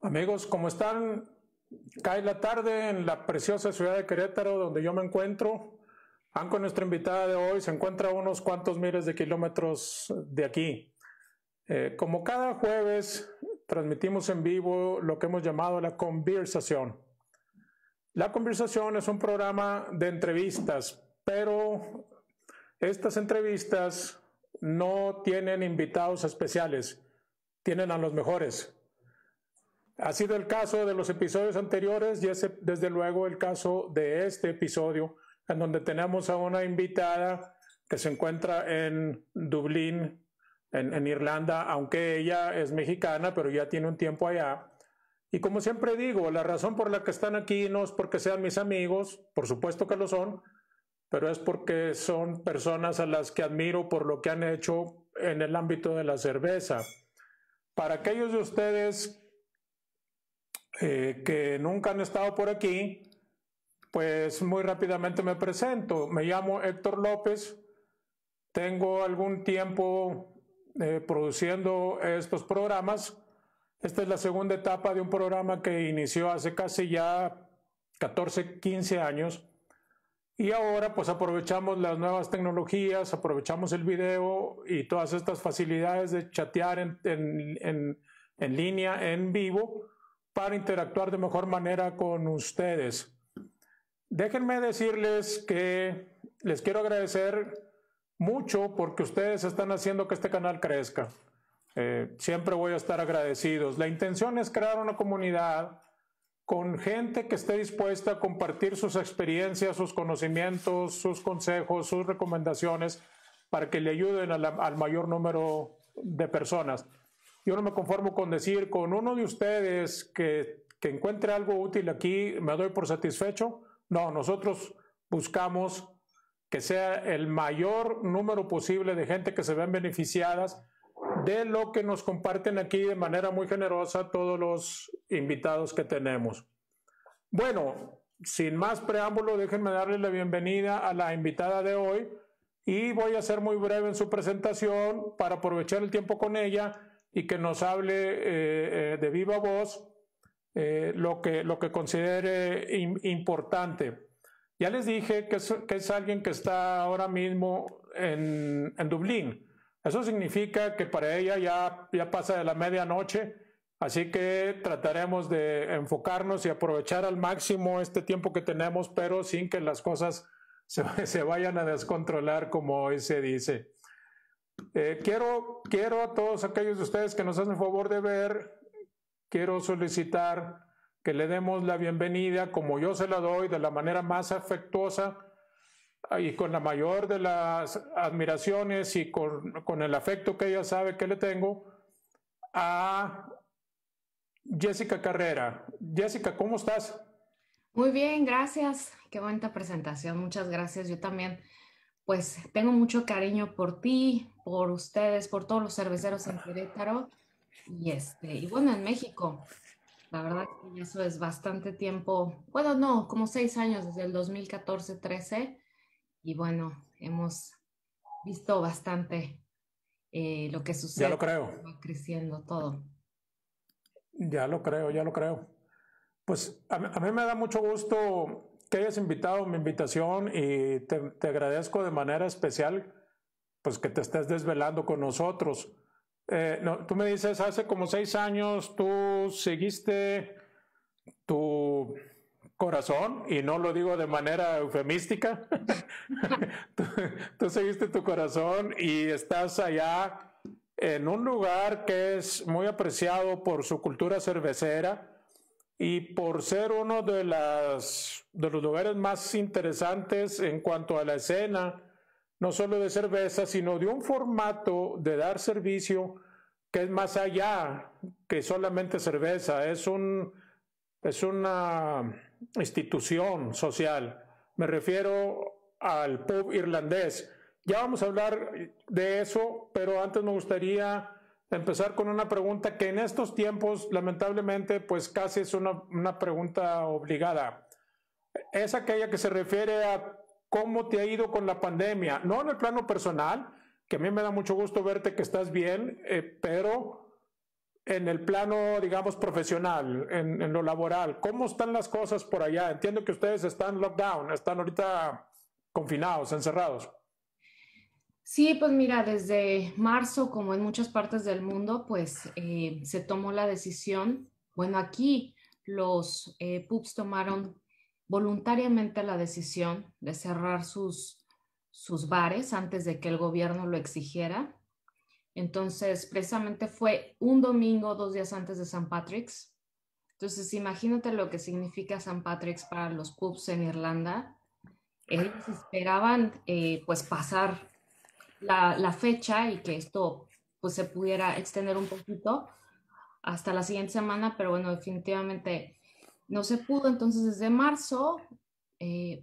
Amigos, ¿cómo están? Cae la tarde en la preciosa ciudad de Querétaro, donde yo me encuentro. Anco, nuestra invitada de hoy, se encuentra a unos cuantos miles de kilómetros de aquí. Como cada jueves, transmitimos en vivo lo que hemos llamado La Conversación. La Conversación es un programa de entrevistas, pero estas entrevistas no tienen invitados especiales, tienen a los mejores. Ha sido el caso de los episodios anteriores y es desde luego el caso de este episodio, en donde tenemos a una invitada que se encuentra en Dublín, en Irlanda, aunque ella es mexicana, pero ya tiene un tiempo allá. Y como siempre digo, la razón por la que están aquí no es porque sean mis amigos, por supuesto que lo son, pero es porque son personas a las que admiro por lo que han hecho en el ámbito de la cerveza. Para aquellos de ustedes que nunca han estado por aquí, pues muy rápidamente me presento. Me llamo Héctor López, tengo algún tiempo produciendo estos programas. Esta es la segunda etapa de un programa que inició hace casi ya 14, 15 años. Y ahora pues aprovechamos las nuevas tecnologías, aprovechamos el video y todas estas facilidades de chatear en línea, en vivo, para interactuar de mejor manera con ustedes. Déjenme decirles que les quiero agradecer mucho porque ustedes están haciendo que este canal crezca. Siempre voy a estar agradecidos. La intención es crear una comunidad con gente que esté dispuesta a compartir sus experiencias, sus conocimientos, sus consejos, sus recomendaciones, para que le ayuden al mayor número de personas. Yo no me conformo con decir, con uno de ustedes que encuentre algo útil aquí, me doy por satisfecho. No, nosotros buscamos que sea el mayor número posible de gente que se vean beneficiadas de lo que nos comparten aquí de manera muy generosa todos los invitados que tenemos. Bueno, sin más preámbulo, déjenme darle la bienvenida a la invitada de hoy y voy a ser muy breve en su presentación para aprovechar el tiempo con ella y que nos hable de viva voz lo que considere importante. Ya les dije que es alguien que está ahora mismo en Dublín. Eso significa que para ella ya pasa de la medianoche, así que trataremos de enfocarnos y aprovechar al máximo este tiempo que tenemos, pero sin que las cosas se vayan a descontrolar, como hoy se dice. Quiero a todos aquellos de ustedes que nos hacen favor de ver, quiero solicitar que le demos la bienvenida, como yo se la doy, de la manera más afectuosa y con la mayor de las admiraciones y con el afecto que ella sabe que le tengo, a Jessica Carrera. Jessica, ¿cómo estás? Muy bien, gracias. Qué bonita presentación, muchas gracias. Yo también, pues, tengo mucho cariño por ti, por ustedes, por todos los cerveceros en Querétaro y bueno, en México. La verdad que eso es bastante tiempo, bueno, no, como 6 años, desde el 2014-13, y bueno, hemos visto bastante lo que sucede. Ya lo creo. Va creciendo todo. Ya lo creo. Pues a mí me da mucho gusto que hayas invitado mi invitación y te agradezco de manera especial pues que te estés desvelando con nosotros. No, tú me dices, hace como 6 años tú seguiste tu corazón, y no lo digo de manera eufemística, tú seguiste tu corazón y estás allá en un lugar que es muy apreciado por su cultura cervecera y por ser uno de los lugares más interesantes en cuanto a la escena, no solo de cerveza, sino de un formato de dar servicio que es más allá que solamente cerveza. Es una institución social. Me refiero al pub irlandés. Ya vamos a hablar de eso, pero antes me gustaría empezar con una pregunta que en estos tiempos, lamentablemente, pues casi es una pregunta obligada. Es aquella que se refiere a cómo te ha ido con la pandemia, no en el plano personal, que a mí me da mucho gusto verte que estás bien, pero en el plano, digamos, profesional, en lo laboral, ¿cómo están las cosas por allá? Entiendo que ustedes están lockdown, están ahorita confinados, encerrados. Sí, pues mira, desde marzo, como en muchas partes del mundo, pues se tomó la decisión. Bueno, aquí los pubs tomaron voluntariamente la decisión de cerrar sus bares antes de que el gobierno lo exigiera. Entonces, precisamente fue un domingo, 2 días antes de St. Patrick's. Entonces, imagínate lo que significa St. Patrick's para los pubs en Irlanda. Ellos esperaban pues pasar la fecha y que esto pues se pudiera extender un poquito hasta la siguiente semana, pero bueno, definitivamente no se pudo. Entonces desde marzo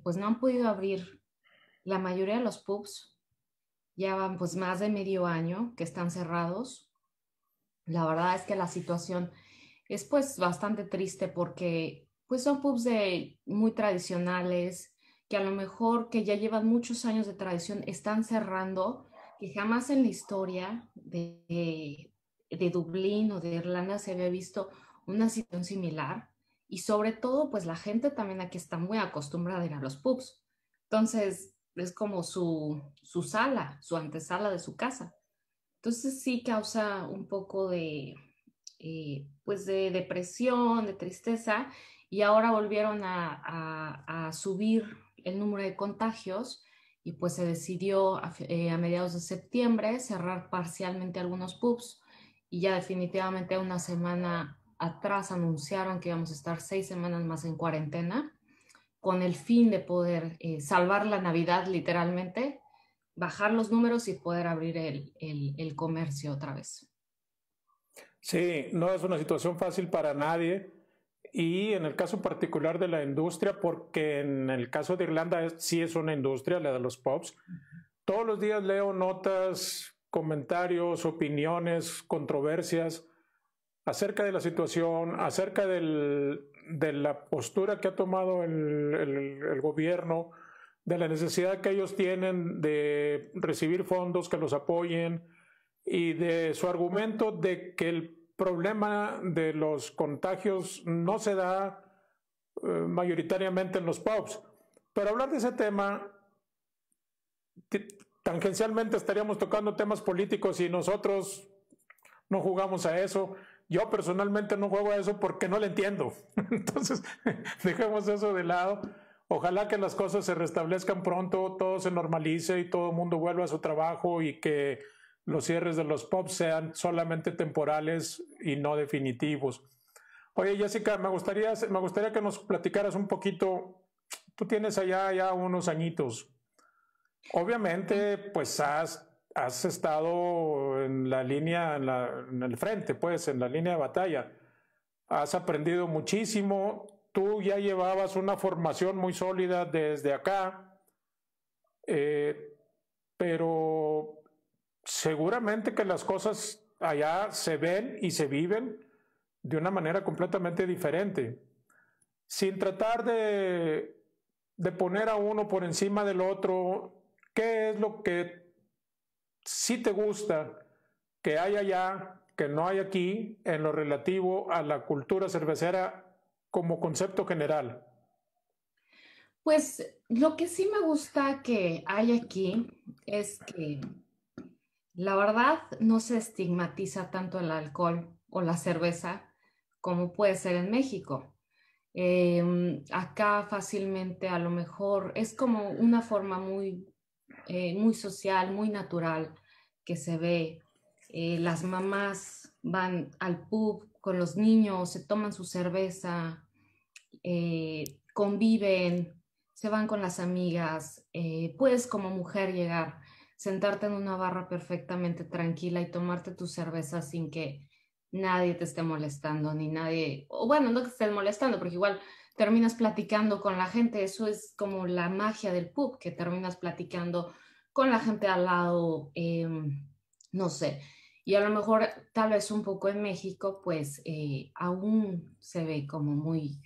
pues no han podido abrir la mayoría de los pubs, ya van pues más de medio año que están cerrados. La verdad es que la situación es pues bastante triste porque pues son pubs muy tradicionales, que a lo mejor que ya llevan muchos años de tradición, están cerrando, que jamás en la historia de Dublín o de Irlanda se había visto una situación similar. Y sobre todo, pues la gente también aquí está muy acostumbrada a ir a los pubs. Entonces, es como su sala, su antesala de su casa. Entonces sí causa un poco de depresión, de tristeza. Y ahora volvieron a subir el número de contagios y pues se decidió a mediados de septiembre cerrar parcialmente algunos pubs y ya definitivamente una semana atrás anunciaron que íbamos a estar 6 semanas más en cuarentena con el fin de poder salvar la Navidad literalmente, bajar los números y poder abrir el comercio otra vez. Sí, no es una situación fácil para nadie. Y en el caso particular de la industria, porque en el caso de Irlanda sí es una industria, la de los pubs. Todos los días leo notas, comentarios, opiniones, controversias acerca de la situación, acerca de la postura que ha tomado el gobierno, de la necesidad que ellos tienen de recibir fondos que los apoyen y de su argumento de que el problema de los contagios no se da mayoritariamente en los pubs. Pero hablar de ese tema, tangencialmente estaríamos tocando temas políticos y nosotros no jugamos a eso. Yo personalmente no juego a eso porque no lo entiendo. Entonces, dejemos eso de lado. Ojalá que las cosas se restablezcan pronto, todo se normalice y todo el mundo vuelva a su trabajo y que los cierres de los pubs sean solamente temporales y no definitivos. Oye, Jessica, me gustaría que nos platicaras un poquito. Tú tienes allá ya unos añitos. Obviamente, pues has estado en la línea, en el frente, pues, en la línea de batalla. Has aprendido muchísimo. Tú ya llevabas una formación muy sólida desde acá. Pero seguramente que las cosas allá se ven y se viven de una manera completamente diferente, sin tratar de poner a uno por encima del otro. ¿Qué es lo que sí te gusta que hay allá, que no hay aquí, en lo relativo a la cultura cervecera como concepto general? Pues lo que sí me gusta que hay aquí es que la verdad, no se estigmatiza tanto el alcohol o la cerveza como puede ser en México. Acá fácilmente a lo mejor es como una forma muy social, muy natural que se ve. Las mamás van al pub con los niños, se toman su cerveza, conviven, se van con las amigas. Puedes como mujer llegar, sentarte en una barra perfectamente tranquila y tomarte tu cerveza sin que nadie te esté molestando, ni nadie, o bueno, no te estén molestando, porque igual terminas platicando con la gente. Eso es como la magia del pub, que terminas platicando con la gente al lado, no sé. Y a lo mejor, tal vez un poco en México, pues aún se ve como muy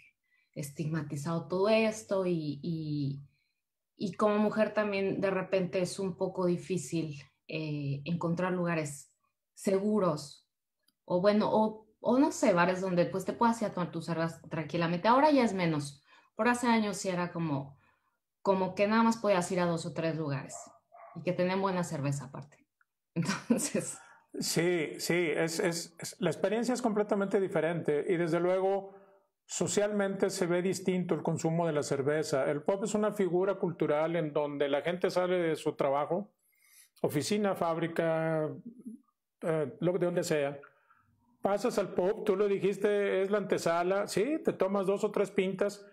estigmatizado todo esto y como mujer también de repente es un poco difícil encontrar lugares seguros o bueno, o o no sé, bares donde pues te puedas ir a tomar tus cervezas tranquilamente. Ahora ya es menos. Por hace años sí era como que nada más podías ir a 2 o 3 lugares y que tenían buena cerveza aparte. Entonces... Sí, sí, la experiencia es completamente diferente y desde luego socialmente se ve distinto el consumo de la cerveza. El pub es una figura cultural en donde la gente sale de su trabajo, oficina, fábrica, lo de donde sea. Pasas al pub, tú lo dijiste, es la antesala, sí, te tomas 2 o 3 pintas.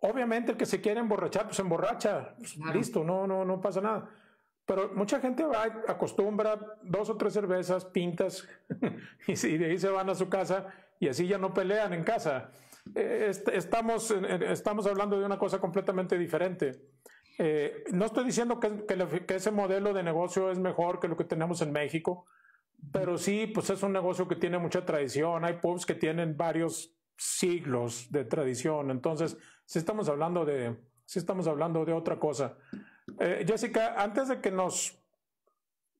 Obviamente el que se quiere emborrachar, pues emborracha, pues, listo, no pasa nada. Pero mucha gente va, acostumbra 2 o 3 cervezas, pintas, y de ahí se van a su casa y así ya no pelean en casa. Estamos hablando de una cosa completamente diferente. No estoy diciendo que ese modelo de negocio es mejor que lo que tenemos en México, pero sí, pues es un negocio que tiene mucha tradición. Hay pubs que tienen varios siglos de tradición. Entonces, sí estamos hablando de otra cosa. Jessica, antes de que nos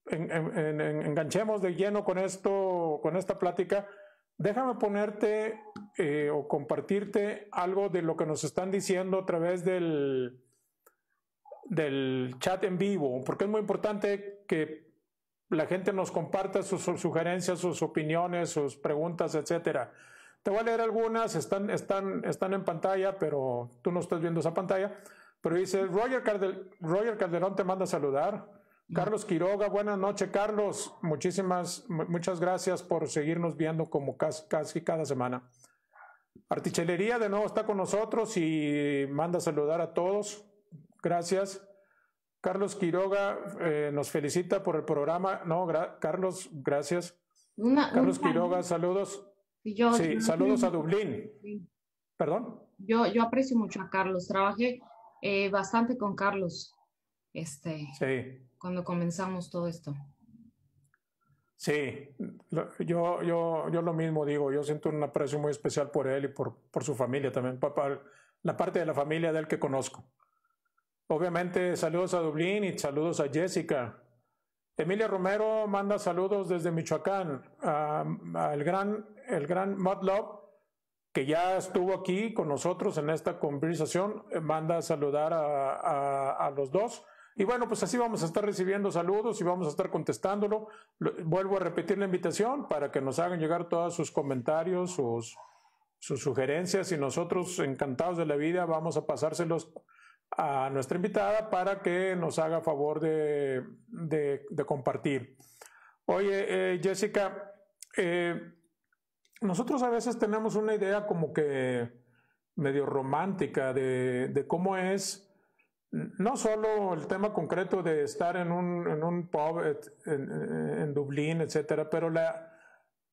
enganchemos de lleno con esto, con esta plática, déjame ponerte o compartirte algo de lo que nos están diciendo a través del chat en vivo, porque es muy importante que la gente nos comparta sus sugerencias, sus opiniones, sus preguntas, etcétera. Te voy a leer algunas, están en pantalla, pero tú no estás viendo esa pantalla. Pero dice, Roger Calderón te manda a saludar. Carlos Quiroga, buenas noches, Carlos. Muchas gracias por seguirnos viendo como casi cada semana. Artichelería de nuevo está con nosotros y manda a saludar a todos. Gracias. Carlos Quiroga nos felicita por el programa. No, Carlos, gracias. Carlos Quiroga, saludos. Sí, saludos a Dublín. ¿Perdón? Yo aprecio mucho a Carlos. Trabajé bastante con Carlos sí, cuando comenzamos todo esto. Sí, yo lo mismo digo, yo siento un aprecio muy especial por él y por su familia también, por la parte de la familia de él que conozco. Obviamente saludos a Dublín y saludos a Jessica. Emilia Romero manda saludos desde Michoacán al gran Mudlove, que ya estuvo aquí con nosotros en esta conversación, manda a saludar a los dos. Y bueno, pues así vamos a estar recibiendo saludos y vamos a estar contestándolo. Vuelvo a repetir la invitación para que nos hagan llegar todos sus comentarios, sus sugerencias, y nosotros, encantados de la vida, vamos a pasárselos a nuestra invitada para que nos haga favor de compartir. Oye, Jessica, nosotros a veces tenemos una idea como que medio romántica de cómo es, no solo el tema concreto de estar en un pub en Dublín, etcétera, pero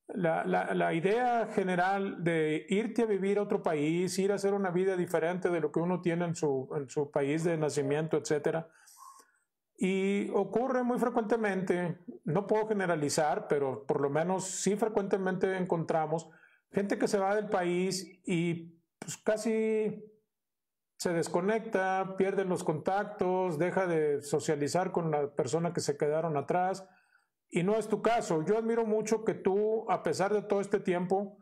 la idea general de irte a vivir a otro país, ir a hacer una vida diferente de lo que uno tiene en su país de nacimiento, etcétera. Y ocurre muy frecuentemente, no puedo generalizar, pero por lo menos sí frecuentemente encontramos gente que se va del país y pues casi se desconecta, pierden los contactos, deja de socializar con la persona que se quedaron atrás. Y no es tu caso. Yo admiro mucho que tú, a pesar de todo este tiempo,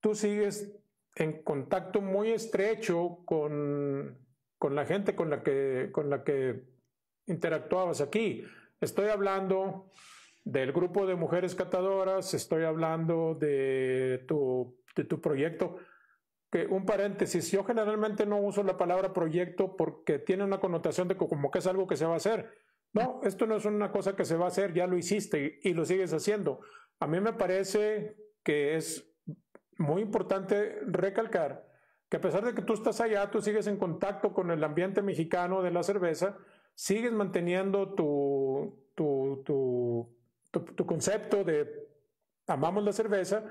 tú sigues en contacto muy estrecho con la gente con la que interactuabas aquí. Estoy hablando del grupo de mujeres catadoras, estoy hablando de tu proyecto, que un paréntesis, yo generalmente no uso la palabra proyecto porque tiene una connotación de como que es algo que se va a hacer. No, esto no es una cosa que se va a hacer, ya lo hiciste y lo sigues haciendo. A mí me parece que es muy importante recalcar que a pesar de que tú estás allá, tú sigues en contacto con el ambiente mexicano de la cerveza, sigues manteniendo tu concepto de amamos la cerveza,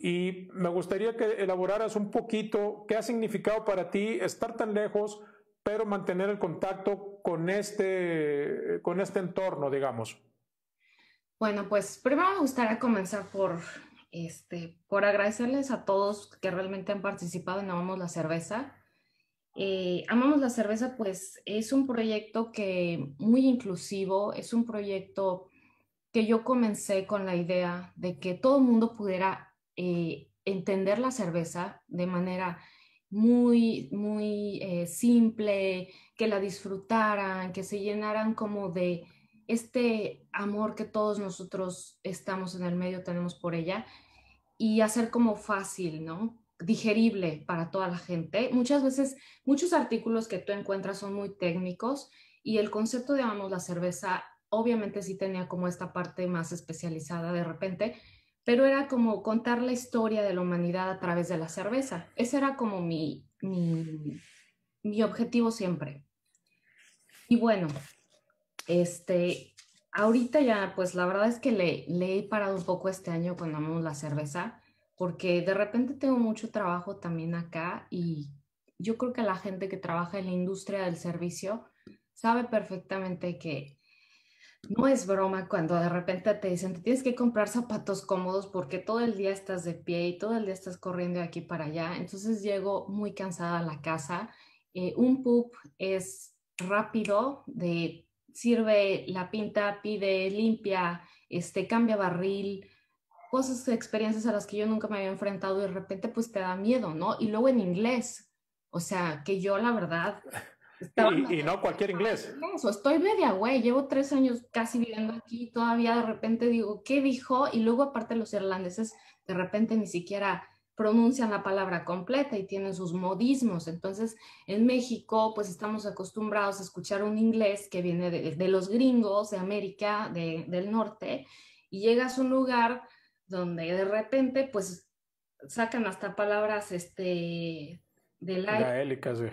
y me gustaría que elaboraras un poquito qué ha significado para ti estar tan lejos, pero mantener el contacto con este entorno, digamos. Bueno, pues primero me gustaría comenzar por agradecerles a todos que realmente han participado en Amamos la Cerveza. Amamos la Cerveza, pues es un proyecto muy inclusivo, es un proyecto que yo comencé con la idea de que todo el mundo pudiera entender la cerveza de manera muy, muy simple, que la disfrutaran, que se llenaran como de este amor que todos nosotros estamos en el medio, tenemos por ella, y hacer como fácil, ¿no? Digerible para toda la gente. Muchas veces, muchos artículos que tú encuentras son muy técnicos y el concepto de Amamos la Cerveza obviamente sí tenía como esta parte más especializada de repente, pero era como contar la historia de la humanidad a través de la cerveza. Ese era como mi objetivo siempre. Y bueno, ahorita ya, pues la verdad es que le he parado un poco este año cuando Amamos la Cerveza, porque de repente tengo mucho trabajo también acá y yo creo que la gente que trabaja en la industria del servicio sabe perfectamente que no es broma cuando de repente te dicen te tienes que comprar zapatos cómodos porque todo el día estás de pie y todo el día estás corriendo de aquí para allá. Entonces llego muy cansada a la casa. Un pub es rápido, sirve la pinta, pide, limpia, cambia barril, cosas, experiencias a las que yo nunca me había enfrentado y de repente pues te da miedo, ¿no? Y luego en inglés, o sea, que yo la verdad... Y no cualquier inglés. Estoy media güey, llevo 3 años casi viviendo aquí y todavía de repente digo, ¿qué dijo? Y luego aparte los irlandeses de repente ni siquiera pronuncian la palabra completa y tienen sus modismos. Entonces en México pues estamos acostumbrados a escuchar un inglés que viene de los gringos, de América, del norte, y llegas a un lugar donde de repente pues sacan hasta palabras del aire. Gaélica, sí.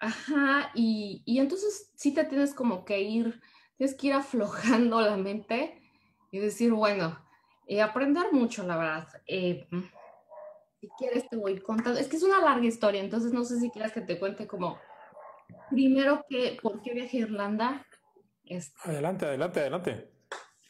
Ajá, y entonces sí te tienes que ir aflojando la mente y decir, bueno, aprender mucho, la verdad. Si quieres te voy contando, es que es una larga historia, entonces no sé si quieres que te cuente como, primero, ¿por qué viajé a Irlanda? Adelante.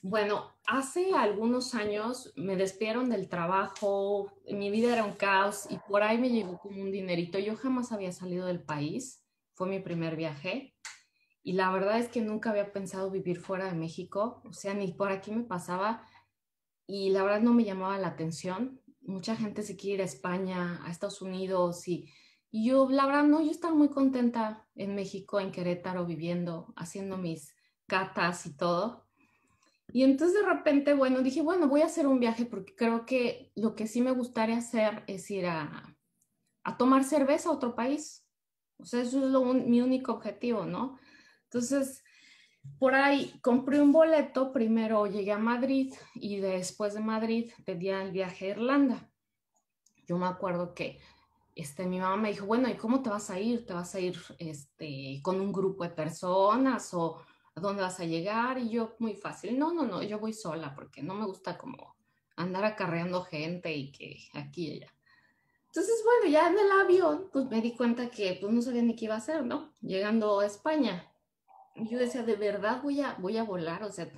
Bueno, hace algunos años me despidieron del trabajo, mi vida era un caos y por ahí me llegó como un dinerito. Yo jamás había salido del país, fue mi primer viaje y la verdad es que nunca había pensado vivir fuera de México, o sea, ni por aquí me pasaba y la verdad no me llamaba la atención. Mucha gente se quiere ir a España, a Estados Unidos y yo, la verdad, no, yo estaba muy contenta en México, en Querétaro, viviendo, haciendo mis catas y todo. Y entonces de repente, bueno, dije, bueno, voy a hacer un viaje porque creo que lo que sí me gustaría hacer es ir a tomar cerveza a otro país. O sea, eso es mi único objetivo, ¿no? Entonces, por ahí compré un boleto. Primero llegué a Madrid y después de Madrid pedía el viaje a Irlanda. Yo me acuerdo que mi mamá me dijo, bueno, ¿y cómo te vas a ir? ¿Te vas a ir con un grupo de personas o...? ¿A dónde vas a llegar? Y yo, muy fácil, no, yo voy sola porque no me gusta como andar acarreando gente y que aquí y allá. Entonces, bueno, ya en el avión, pues me di cuenta que pues no sabía ni qué iba a hacer, ¿no? Llegando a España. Yo decía, ¿de verdad voy a volar? O sea,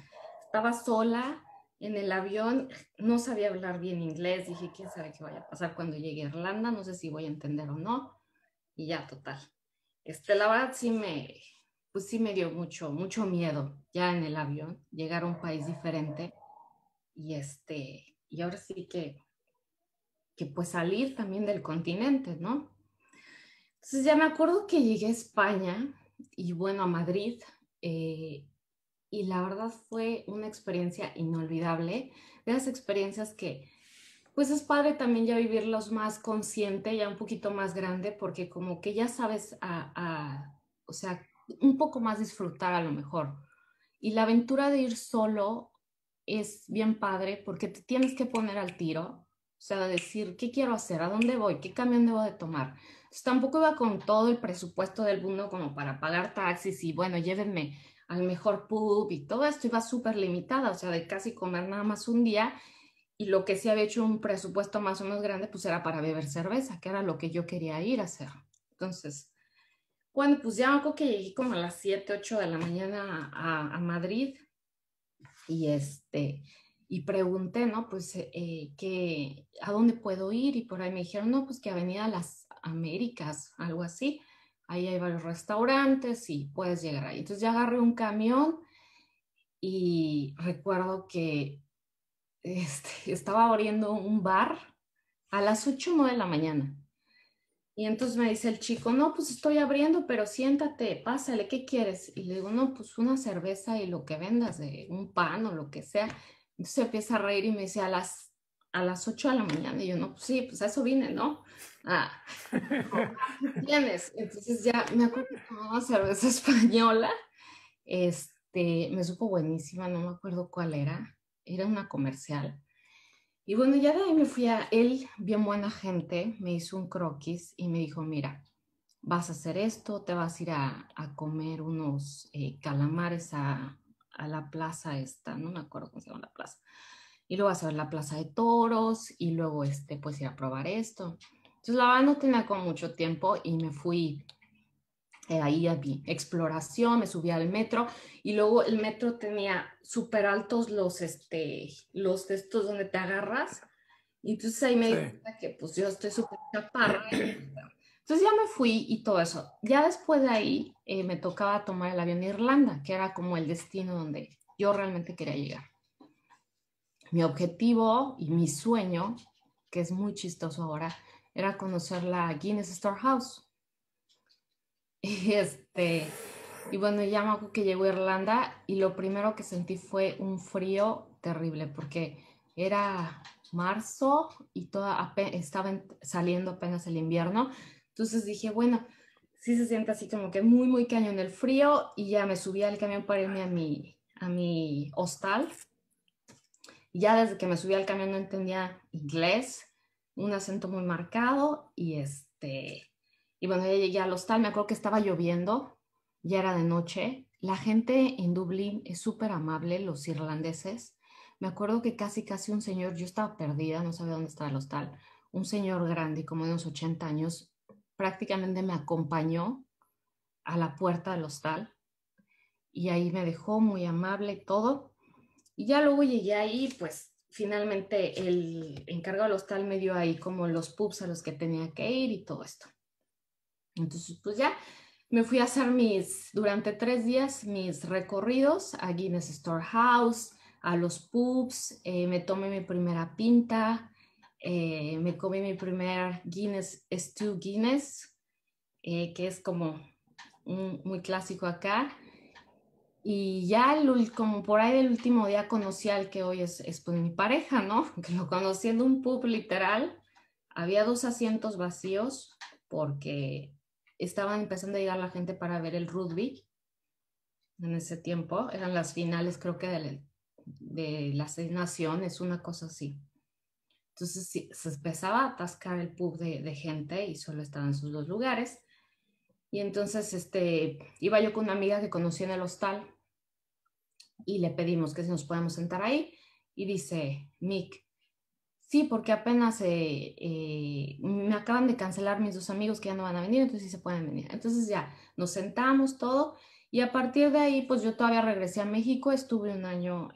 estaba sola en el avión, no sabía hablar bien inglés, dije, ¿quién sabe qué vaya a pasar cuando llegue a Irlanda? No sé si voy a entender o no. Y ya, total. La verdad sí pues sí me dio mucho miedo ya en el avión, llegar a un país diferente y, y ahora sí que pues salir también del continente, ¿no? Entonces ya me acuerdo que llegué a España y bueno, a Madrid y la verdad fue una experiencia inolvidable, de las experiencias que pues es padre también ya vivirlos más consciente, ya un poquito más grande porque como que ya sabes o sea, un poco más disfrutar a lo mejor. Y la aventura de ir solo es bien padre porque te tienes que poner al tiro, o sea, decir, ¿qué quiero hacer? ¿A dónde voy? ¿Qué camión debo de tomar? Entonces, tampoco iba con todo el presupuesto del mundo como para pagar taxis y, bueno, llévenme al mejor pub y todo esto. Iba súper limitada, o sea, de casi comer nada más un día y lo que sí había hecho un presupuesto más o menos grande, pues era para beber cerveza, que era lo que yo quería ir a hacer. Entonces... bueno, pues ya creo que llegué como a las 7, 8 de la mañana a Madrid y, y pregunté, ¿no? Pues, ¿a dónde puedo ir? Y por ahí me dijeron, no, pues que Avenida Las Américas, algo así. Ahí hay varios restaurantes y puedes llegar ahí. Entonces ya agarré un camión y recuerdo que estaba abriendo un bar a las 8 o 9 de la mañana. Y entonces me dice el chico, no, pues estoy abriendo, pero siéntate, pásale, ¿qué quieres? Y le digo, no, pues una cerveza y lo que vendas, un pan o lo que sea. Entonces empieza a reír y me dice, a las 8 de la mañana. Y yo, no, pues sí, pues a eso vine, ¿no? Ah, ¿qué tienes? Entonces ya me acuerdo que tomaba cerveza española. Me supo buenísima, no me acuerdo cuál era. Era una comercial. Y bueno, ya de ahí me fui a él, bien buena gente, me hizo un croquis y me dijo, mira, vas a hacer esto, te vas a ir a comer unos calamares a la plaza esta, no me acuerdo cómo se llama la plaza, y luego vas a ver la plaza de toros y luego pues ir a probar esto. Entonces la verdad no tenía como mucho tiempo y me fui ahí a mi exploración, me subí al metro y luego el metro tenía súper altos los de estos donde te agarras. Y entonces ahí me di cuenta que pues yo estoy súper chaparra. Entonces ya me fui y todo eso. Ya después de ahí me tocaba tomar el avión a Irlanda, que era como el destino donde yo realmente quería llegar. Mi objetivo y mi sueño, que es muy chistoso ahora, era conocer la Guinness Storehouse. Y bueno, ya me acuerdo que llegó a Irlanda y lo primero que sentí fue un frío terrible porque era marzo y estaba saliendo apenas el invierno. Entonces dije, bueno, sí se siente así como que muy, muy cañón el frío. Y ya me subí al camión para irme a mi hostal. Ya desde que me subí al camión no entendía inglés, un acento muy marcado y Y bueno, ya llegué al hostal, me acuerdo que estaba lloviendo, ya era de noche. La gente en Dublín es súper amable, los irlandeses. Me acuerdo que casi un señor, yo estaba perdida, no sabía dónde estaba el hostal. Un señor grande, como de unos 80 años, prácticamente me acompañó a la puerta del hostal. Y ahí me dejó muy amable y todo. Y ya luego llegué ahí, pues finalmente el encargado del hostal me dio ahí como los pubs a los que tenía que ir y todo esto. Entonces, pues ya me fui a hacer durante 3 días, mis recorridos a Guinness Storehouse, a los pubs, me tomé mi primera pinta, me comí mi primer Stew Guinness, que es como muy clásico acá. Y ya como por ahí del último día conocí al que hoy es pues mi pareja, ¿no? Que lo conocí en un pub literal, había 2 asientos vacíos porque estaban empezando a llegar la gente para ver el rugby en ese tiempo. Eran las finales, creo que de las 6 Naciones, una cosa así. Entonces sí, se empezaba a atascar el pub de gente y solo estaban sus 2 lugares. Y entonces iba yo con una amiga que conocí en el hostal y le pedimos que si nos podíamos sentar ahí. Y dice, Mick, sí, porque apenas me acaban de cancelar mis 2 amigos que ya no van a venir, entonces sí se pueden venir. Entonces ya nos sentamos todo y a partir de ahí pues yo todavía regresé a México, estuve 1 año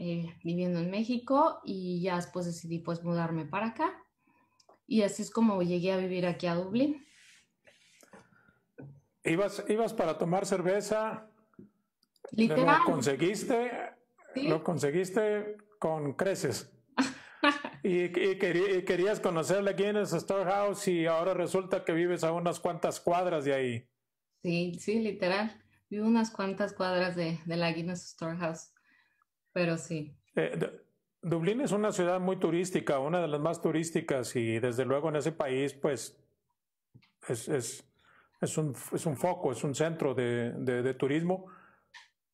viviendo en México y ya después decidí pues mudarme para acá y así es como llegué a vivir aquí a Dublín. Ibas para tomar cerveza, literal. Lo conseguiste con creces. Y querías conocerla aquí en el Storehouse y ahora resulta que vives a unas cuantas cuadras de ahí. Sí, literal. Vivo unas cuantas cuadras de la Guinness Storehouse, pero sí. Dublín es una ciudad muy turística, una de las más turísticas y desde luego en ese país pues es un foco, es un centro de turismo,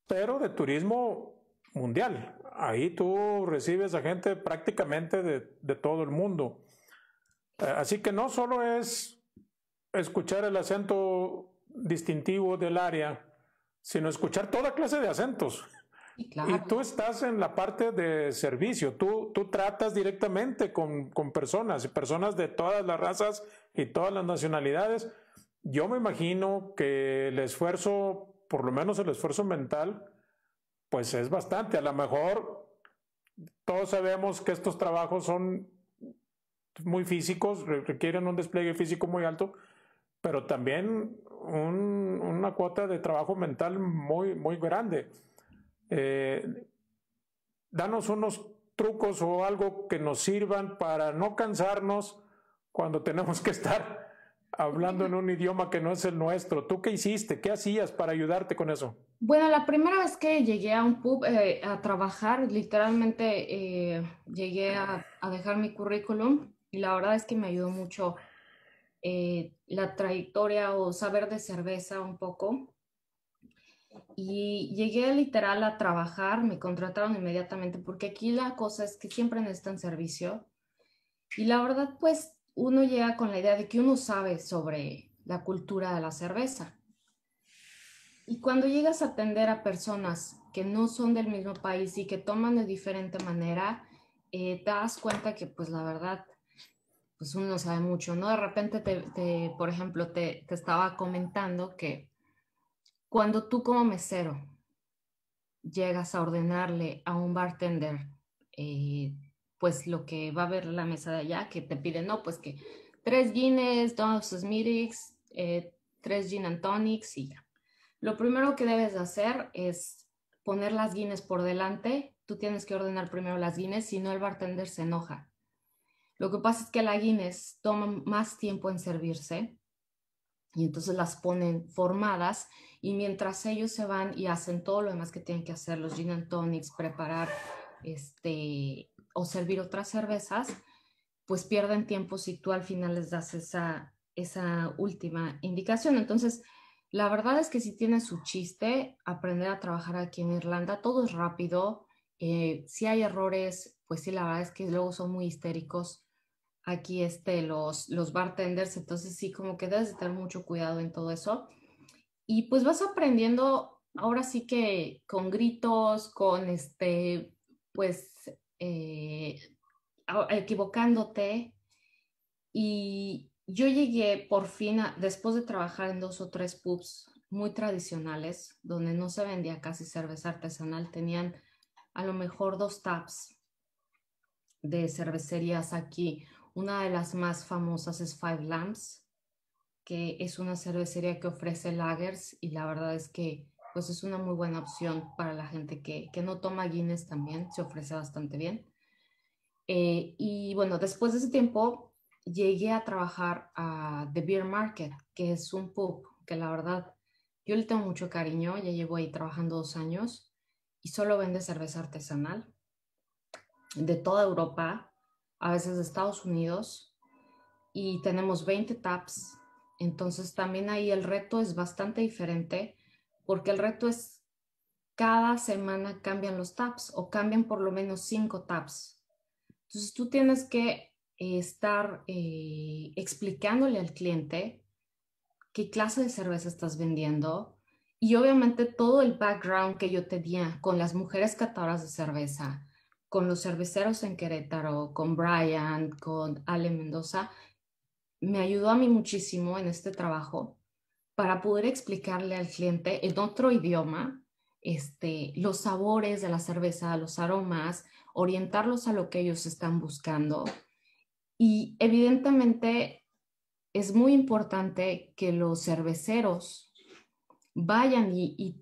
pero de turismo mundial. Ahí tú recibes a gente prácticamente de todo el mundo. Así que no solo es escuchar el acento distintivo del área, sino escuchar toda clase de acentos. Y, claro, y tú estás en la parte de servicio. Tú tratas directamente con personas, y personas de todas las razas y todas las nacionalidades. Yo me imagino que el esfuerzo, por lo menos el esfuerzo mental, pues es bastante. A lo mejor todos sabemos que estos trabajos son muy físicos, requieren un despliegue físico muy alto, pero también una cuota de trabajo mental muy, muy grande. Danos unos trucos o algo que nos sirvan para no cansarnos cuando tenemos que estar hablando en un idioma que no es el nuestro. ¿Tú qué hiciste? ¿Qué hacías para ayudarte con eso? Bueno, la primera vez que llegué a un pub a trabajar, literalmente llegué a dejar mi currículum, y la verdad es que me ayudó mucho la trayectoria o saber de cerveza un poco. Y llegué literal a trabajar, me contrataron inmediatamente, porque aquí la cosa es que siempre necesitan servicio. Y la verdad, pues, uno llega con la idea de que uno sabe sobre la cultura de la cerveza. Y cuando llegas a atender a personas que no son del mismo país y que toman de diferente manera, te das cuenta que, pues, la verdad, pues uno no sabe mucho, ¿no? De repente, por ejemplo, te estaba comentando que cuando tú como mesero llegas a ordenarle a un bartender, pues lo que va a ver la mesa de allá, que te piden, no, pues que 3 Guinness, 2 Smirnoffs, 3 Gin and Tonics y ya. Lo primero que debes de hacer es poner las Guinness por delante. Tú tienes que ordenar primero las Guinness, si no el bartender se enoja. Lo que pasa es que la Guinness toma más tiempo en servirse y entonces las ponen formadas, y mientras ellos se van y hacen todo lo demás que tienen que hacer, los Gin and Tonics, preparar o servir otras cervezas, pues pierden tiempo si tú al final les das esa última indicación. Entonces, la verdad es que sí tiene su chiste aprender a trabajar aquí en Irlanda. Todo es rápido. Si hay errores, pues sí, la verdad es que luego son muy histéricos aquí los bartenders. Entonces, sí, como que debes de tener mucho cuidado en todo eso. Y pues vas aprendiendo ahora sí que con gritos, con equivocándote. Y yo llegué por fin después de trabajar en 2 o 3 pubs muy tradicionales donde no se vendía casi cerveza artesanal. Tenían a lo mejor 2 taps de cervecerías aquí. Una de las más famosas es Five Lamps, que es una cervecería que ofrece lagers, y la verdad es que pues es una muy buena opción para la gente que no toma Guinness. También se ofrece bastante bien. Y bueno, después de ese tiempo llegué a trabajar a The Beer Market, que es un pub que la verdad yo le tengo mucho cariño. Ya llevo ahí trabajando 2 años y solo vende cerveza artesanal de toda Europa, a veces de Estados Unidos, y tenemos 20 taps. Entonces también ahí el reto es bastante diferente, porque el reto es cada semana cambian los taps, o cambian por lo menos 5 taps. Entonces tú tienes que estar explicándole al cliente qué clase de cerveza estás vendiendo, y obviamente todo el background que yo tenía con las mujeres catadoras de cerveza, con los cerveceros en Querétaro, con Brian, con Ale Mendoza, me ayudó a mí muchísimo en este trabajo, para poder explicarle al cliente en otro idioma los sabores de la cerveza, los aromas, orientarlos a lo que ellos están buscando. Y evidentemente es muy importante que los cerveceros vayan y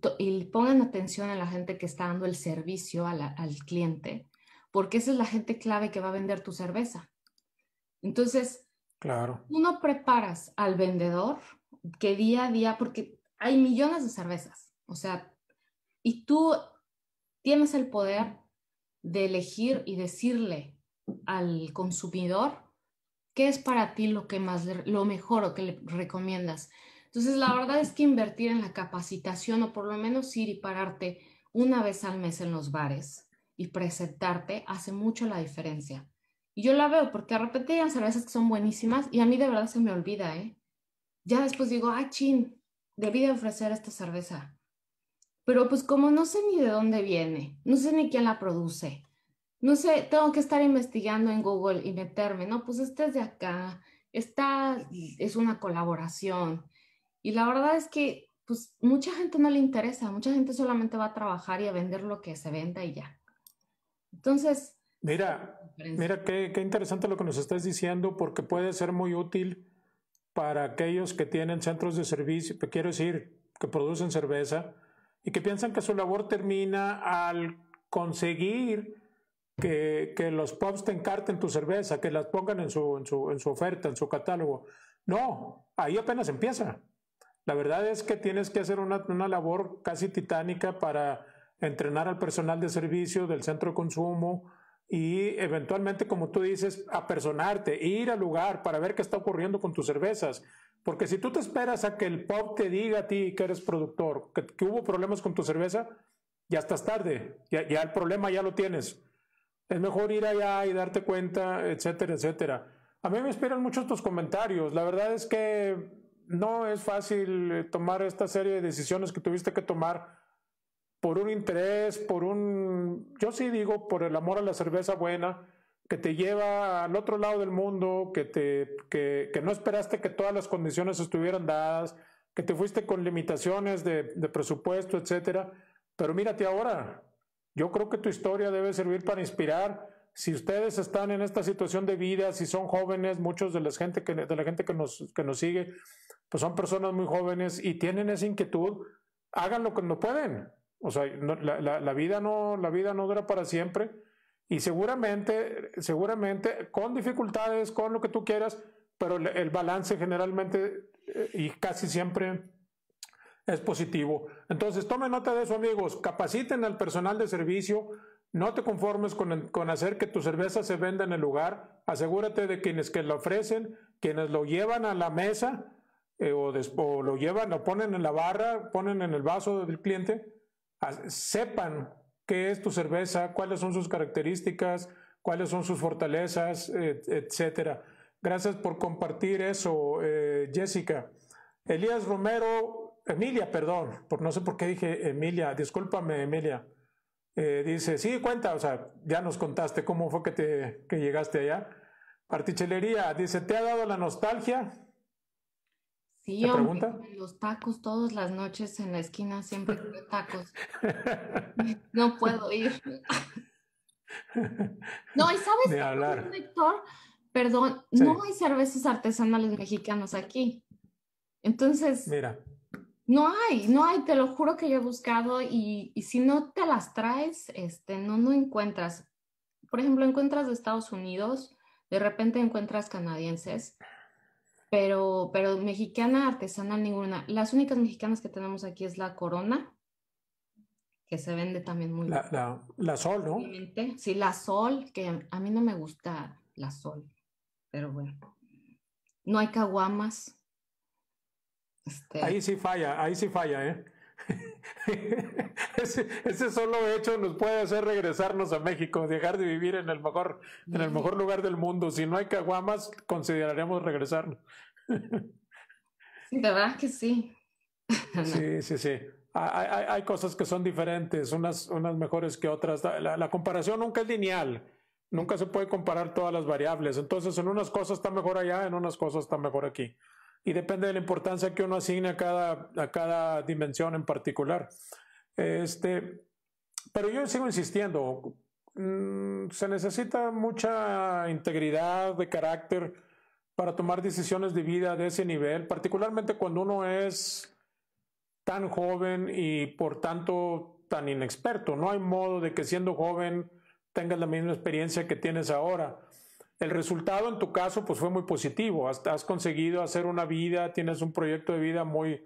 pongan atención a la gente que está dando el servicio al cliente, porque esa es la gente clave que va a vender tu cerveza. Entonces, claro, tú no preparas al vendedor que día a día, porque hay millones de cervezas, o sea, y tú tienes el poder de elegir y decirle al consumidor qué es para ti lo que más lo mejor o que le recomiendas. Entonces, la verdad es que invertir en la capacitación, o por lo menos ir y pararte una vez al mes en los bares y presentarte, hace mucho la diferencia. Y yo la veo, porque de repente hay cervezas que son buenísimas y a mí de verdad se me olvida, Ya después digo, ah, chin, debí de ofrecer esta cerveza. Pero pues como no sé ni de dónde viene, no sé ni quién la produce, no sé, tengo que estar investigando en Google y meterme, no, pues esta es de acá, esta es una colaboración. Y la verdad es que pues mucha gente no le interesa, mucha gente solamente va a trabajar y a vender lo que se venda y ya. Entonces... Mira qué interesante lo que nos estás diciendo, porque puede ser muy útil para aquellos que tienen centros de servicio, quiero decir, que producen cerveza y que piensan que su labor termina al conseguir que los pubs te encarten tu cerveza, que las pongan en su oferta, en su catálogo. No, ahí apenas empieza. La verdad es que tienes que hacer una labor casi titánica para entrenar al personal de servicio del centro de consumo y eventualmente, como tú dices, apersonarte, ir al lugar para ver qué está ocurriendo con tus cervezas. Porque si tú te esperas a que el pub te diga a ti que eres productor, que hubo problemas con tu cerveza, ya estás tarde, ya el problema ya lo tienes. Es mejor ir allá y darte cuenta, etcétera, etcétera. A mí me inspiran mucho tus comentarios. La verdad es que no es fácil tomar esta serie de decisiones que tuviste que tomar por un interés, yo sí digo, por el amor a la cerveza buena, que te lleva al otro lado del mundo, que no esperaste que todas las condiciones estuvieran dadas, que te fuiste con limitaciones de presupuesto, etcétera. Pero mírate ahora. Yo creo que tu historia debe servir para inspirar. Si ustedes están en esta situación de vida, si son jóvenes, muchos de la gente que nos sigue, pues son personas muy jóvenes y tienen esa inquietud, háganlo cuando pueden. O sea, no, la vida no dura para siempre y seguramente con dificultades, con lo que tú quieras, pero el balance generalmente y casi siempre es positivo. Entonces, tomen nota de eso, amigos. Capaciten al personal de servicio. No te conformes con hacer que tu cerveza se venda en el lugar. Asegúrate de quienes que la ofrecen, quienes lo llevan a la mesa o lo llevan, lo ponen en la barra, ponen en el vaso del cliente. Sepan qué es tu cerveza, cuáles son sus características, cuáles son sus fortalezas, etcétera. Gracias por compartir eso, Jessica. Emilia, perdón, no sé por qué dije Emilia. Discúlpame, Emilia. Dice, sí, cuenta, o sea, ya nos contaste cómo fue que llegaste allá. Artichelería, dice, ¿te ha dado la nostalgia? Sí, hombre, los tacos todas las noches en la esquina, siempre con tacos. No puedo ir. No, y ¿sabes qué, Héctor? Perdón, sí. No hay cervezas artesanales mexicanas aquí. Entonces... Mira. No hay, te lo juro que yo he buscado y si no te las traes, no encuentras. Por ejemplo, encuentras de Estados Unidos, de repente encuentras canadienses, pero mexicana artesanal ninguna. Las únicas mexicanas que tenemos aquí es la Corona, que se vende también muy bien. La Sol, ¿no? Sí, la Sol, que a mí no me gusta la Sol, pero bueno. No hay caguamas. Ahí sí falla, ¿eh? Ese solo hecho nos puede hacer regresarnos a México, dejar de vivir en el mejor lugar del mundo. Si no hay caguamas, consideraremos regresarnos. Sí, de verdad que sí. Sí. Hay cosas que son diferentes, unas mejores que otras. La comparación nunca es lineal. Nunca se puede comparar todas las variables. Entonces, en unas cosas está mejor allá, en unas cosas está mejor aquí. Y depende de la importancia que uno asigne a cada dimensión en particular. Pero yo sigo insistiendo, se necesita mucha integridad de carácter para tomar decisiones de vida de ese nivel, particularmente cuando uno es tan joven y por tanto tan inexperto. No hay modo de que siendo joven tengas la misma experiencia que tienes ahora. El resultado en tu caso pues fue muy positivo, has conseguido hacer una vida, tienes un proyecto de vida muy,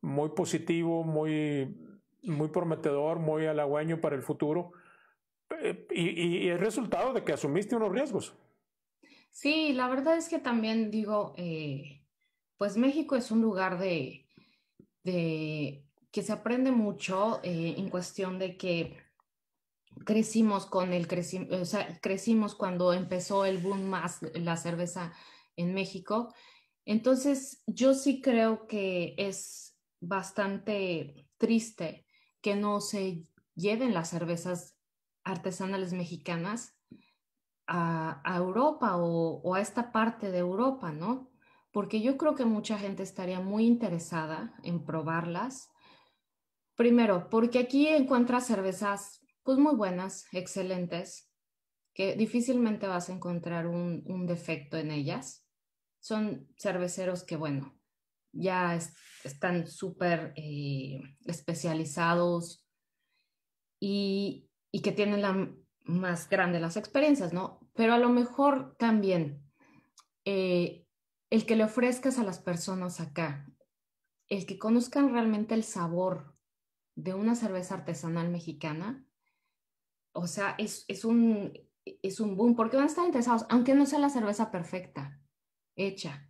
muy positivo, muy prometedor, muy halagüeño para el futuro y el resultado de que asumiste unos riesgos. Sí, la verdad es que también digo, pues México es un lugar de que se aprende mucho en cuestión de que crecimos con el crecimiento, o sea, crecimos cuando empezó el boom más la cerveza en México. Entonces, yo sí creo que es bastante triste que no se lleven las cervezas artesanales mexicanas a Europa o a esta parte de Europa, ¿no? Porque yo creo que mucha gente estaría muy interesada en probarlas. Primero, porque aquí encuentras cervezas pues muy buenas, excelentes, que difícilmente vas a encontrar un defecto en ellas. Son cerveceros que, bueno, ya están súper especializados y que tienen la más grandes las experiencias, ¿no? Pero a lo mejor también el que le ofrezcas a las personas acá, el que conozcan realmente el sabor de una cerveza artesanal mexicana, o sea, es un boom, porque van a estar interesados, aunque no sea la cerveza perfecta, hecha.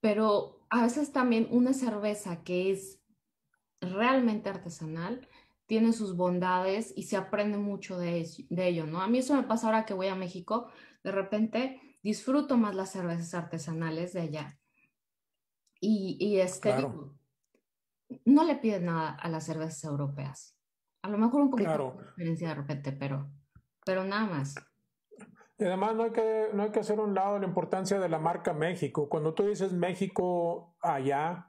Pero a veces también una cerveza que es realmente artesanal tiene sus bondades y se aprende mucho de ello, ¿no? A mí eso me pasa ahora que voy a México, de repente disfruto más las cervezas artesanales de allá. Claro. No le piden nada a las cervezas europeas. A lo mejor un poquito de diferencia de repente, pero nada más. Y además no hay que hacer un lado la importancia de la marca México. Cuando tú dices México allá,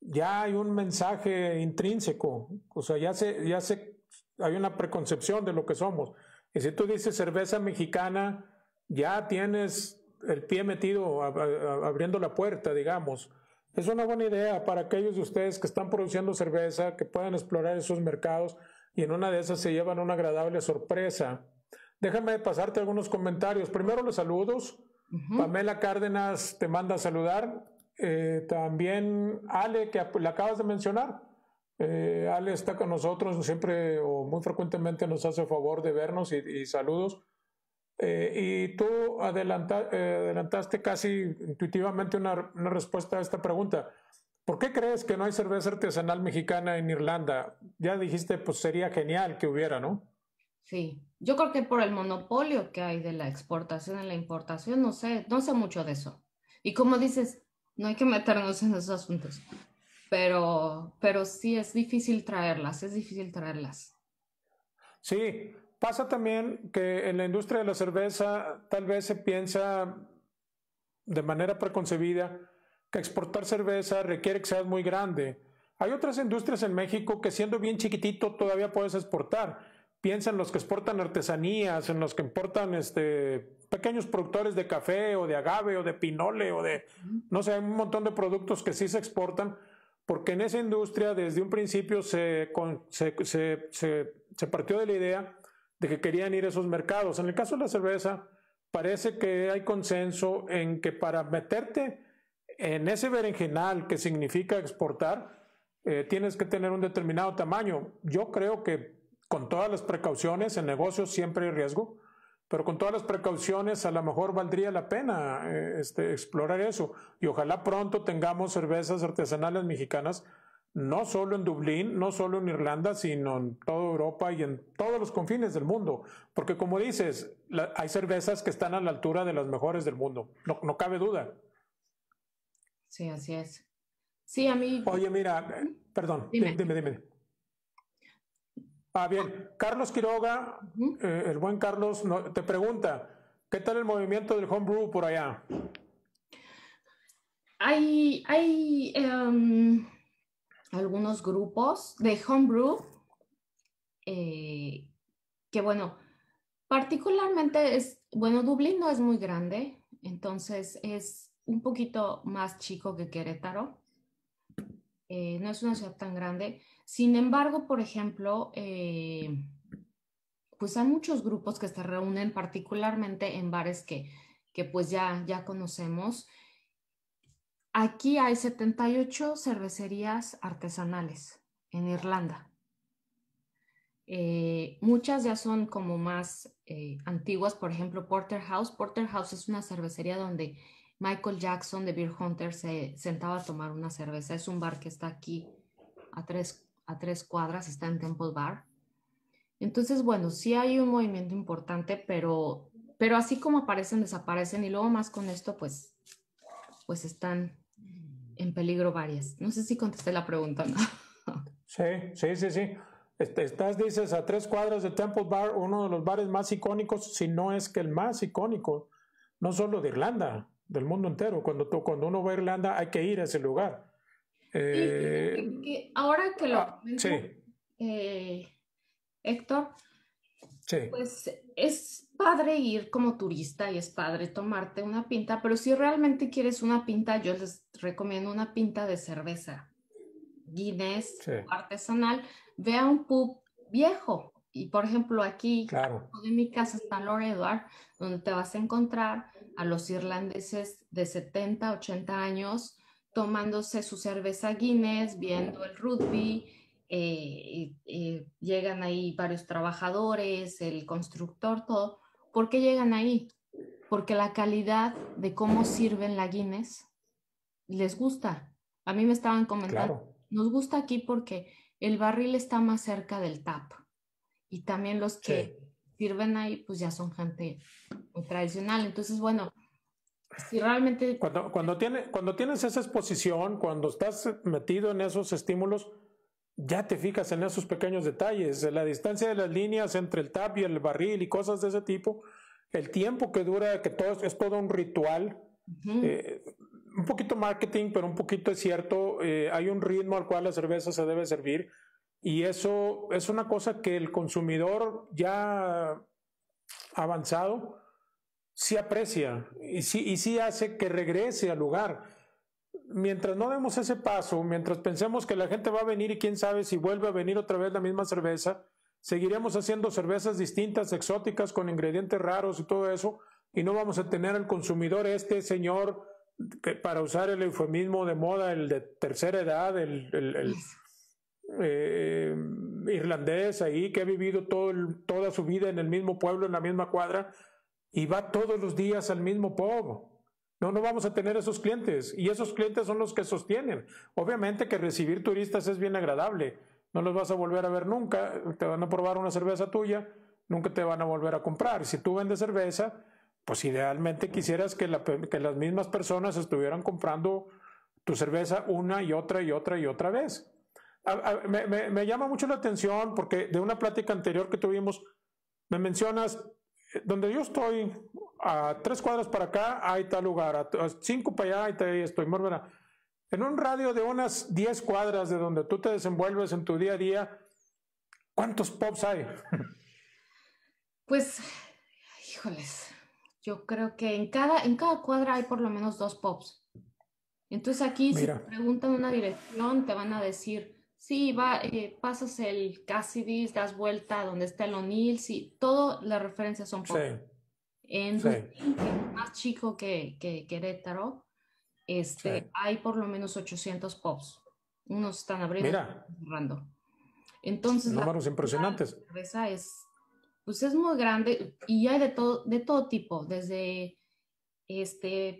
ya hay un mensaje intrínseco. O sea, hay una preconcepción de lo que somos. Y si tú dices cerveza mexicana, ya tienes el pie metido, abriendo la puerta, digamos. Es una buena idea para aquellos de ustedes que están produciendo cerveza, que puedan explorar esos mercados y en una de esas se llevan una agradable sorpresa. Déjame pasarte algunos comentarios. Primero los saludos. Pamela Cárdenas te manda a saludar. También Ale, que la acabas de mencionar. Ale está con nosotros siempre o muy frecuentemente nos hace favor de vernos y saludos. Y tú adelantaste casi intuitivamente una respuesta a esta pregunta. ¿Por qué crees que no hay cerveza artesanal mexicana en Irlanda? Ya dijiste, pues sería genial que hubiera, ¿no? Sí, yo creo que por el monopolio que hay de la exportación y la importación, no sé mucho de eso. Y como dices, no hay que meternos en esos asuntos, pero sí es difícil traerlas. Sí. Pasa también que en la industria de la cerveza tal vez se piensa de manera preconcebida que exportar cerveza requiere que seas muy grande. Hay otras industrias en México que siendo bien chiquitito todavía puedes exportar. Piensa en los que exportan artesanías, en los que importan pequeños productores de café o de agave o de pinole o de... No sé, hay un montón de productos que sí se exportan porque en esa industria desde un principio se partió de la idea de que querían ir a esos mercados. En el caso de la cerveza, parece que hay consenso en que para meterte en ese berenjenal que significa exportar, tienes que tener un determinado tamaño. Yo creo que con todas las precauciones, en negocios siempre hay riesgo, pero con todas las precauciones a lo mejor valdría la pena explorar eso. Y ojalá pronto tengamos cervezas artesanales mexicanas, no solo en Dublín, no solo en Irlanda, sino en toda Europa y en todos los confines del mundo. Porque como dices, hay cervezas que están a la altura de las mejores del mundo. No cabe duda. Sí, así es. Sí, a mí... Oye, mira, perdón, dime. Ah, bien. Carlos Quiroga, el buen Carlos, te pregunta, ¿qué tal el movimiento del homebrew por allá? Algunos grupos de homebrew, que bueno, particularmente Dublín no es muy grande, entonces es un poquito más chico que Querétaro, no es una ciudad tan grande. Sin embargo, por ejemplo, pues hay muchos grupos que se reúnen particularmente en bares que pues ya conocemos. Aquí hay 78 cervecerías artesanales en Irlanda. Muchas ya son como más antiguas, por ejemplo, Porterhouse. Porterhouse es una cervecería donde Michael Jackson de Beer Hunter se sentaba a tomar una cerveza. Es un bar que está aquí a tres cuadras, está en Temple Bar. Entonces, bueno, sí hay un movimiento importante, pero así como aparecen, desaparecen. Y luego más con esto, pues están en peligro varias. No sé si contesté la pregunta, ¿no? Sí. Dices, a 3 cuadras de Temple Bar, uno de los bares más icónicos, si no es que el más icónico, no solo de Irlanda, del mundo entero. Cuando uno va a Irlanda hay que ir a ese lugar. Sí, ahora que lo comento, Héctor, pues es padre ir como turista y es padre tomarte una pinta, pero si realmente quieres una pinta, yo les recomiendo una pinta de cerveza Guinness artesanal. Ve a un pub viejo Y por ejemplo aquí, claro, en mi casa está Lord Edward, donde te vas a encontrar a los irlandeses de 70, 80 años tomándose su cerveza Guinness, viendo el rugby. Llegan ahí varios trabajadores, el constructor, todo. ¿Por qué llegan ahí? Porque la calidad de cómo sirven la Guinness les gusta. A mí me estaban comentando, claro, nos gusta aquí porque el barril está más cerca del tap. Y también los que sí sirven ahí, pues ya son gente muy tradicional. Entonces, bueno, si realmente... Cuando tienes esa exposición, cuando estás metido en esos estímulos, ya te fijas en esos pequeños detalles, la distancia de las líneas entre el tap y el barril y cosas de ese tipo, el tiempo que dura, que todo es todo un ritual, uh-huh, un poquito marketing, pero un poquito es cierto, hay un ritmo al cual la cerveza se debe servir, y eso es una cosa que el consumidor ya avanzado sí aprecia y sí hace que regrese al lugar. Mientras no demos ese paso, mientras pensemos que la gente va a venir y quién sabe si vuelve a venir otra vez la misma cerveza, seguiremos haciendo cervezas distintas, exóticas, con ingredientes raros y todo eso, y no vamos a tener al consumidor, este señor, que, para usar el eufemismo de moda, el de tercera edad, el irlandés ahí que ha vivido toda su vida en el mismo pueblo, en la misma cuadra, y va todos los días al mismo pub. No vamos a tener esos clientes, y esos clientes son los que sostienen. Obviamente que recibir turistas es bien agradable, no los vas a volver a ver nunca, te van a probar una cerveza tuya, nunca te van a volver a comprar. Si tú vendes cerveza, pues idealmente quisieras que las mismas personas estuvieran comprando tu cerveza una y otra y otra y otra vez. Me llama mucho la atención porque de una plática anterior que tuvimos, me mencionas, donde yo estoy, a 3 cuadras para acá hay tal lugar, a 5 para allá hay tal, estoy muy buena. En un radio de unas 10 cuadras de donde tú te desenvuelves en tu día a día, ¿cuántos pubs hay? Pues, híjoles, yo creo que en cada cuadra hay por lo menos 2 pubs. Entonces aquí, mira, si te preguntan una dirección, te van a decir... Sí, pasas el Cassidy's, das vuelta donde está el O'Neill, sí, todas las referencias son pop. Sí. En Dublín, sí, que es más chico que Querétaro, sí, hay por lo menos 800 pubs. Unos están abriendo, otros cerrando. Entonces, números impresionantes. La cerveza es muy grande y hay de todo tipo, desde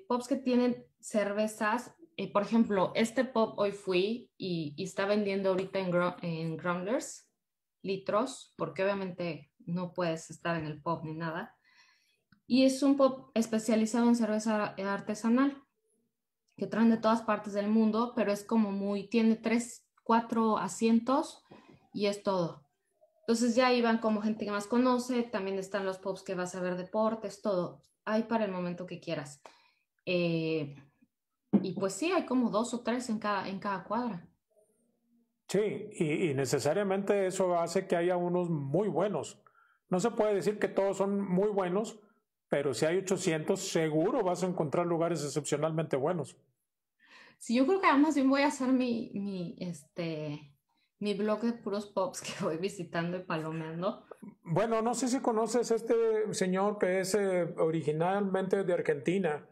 pubs que tienen cervezas. Por ejemplo, este pub hoy fui y está vendiendo ahorita en growlers, litros, porque obviamente no puedes estar en el pub ni nada. Y es un pub especializado en cerveza artesanal, que traen de todas partes del mundo, pero es como tiene 3, 4 asientos y es todo. Entonces ya iban como gente que más conoce, también están los pubs que vas a ver deportes, todo. Hay para el momento que quieras. Y pues sí, hay como 2 o 3 en cada cuadra. Sí, y necesariamente eso hace que haya unos muy buenos. No se puede decir que todos son muy buenos, pero si hay 800, seguro vas a encontrar lugares excepcionalmente buenos. Sí, yo creo que además bien voy a hacer mi blog de puros pubs que voy visitando y palomeando. Bueno, no sé si conoces este señor que es originalmente de Argentina,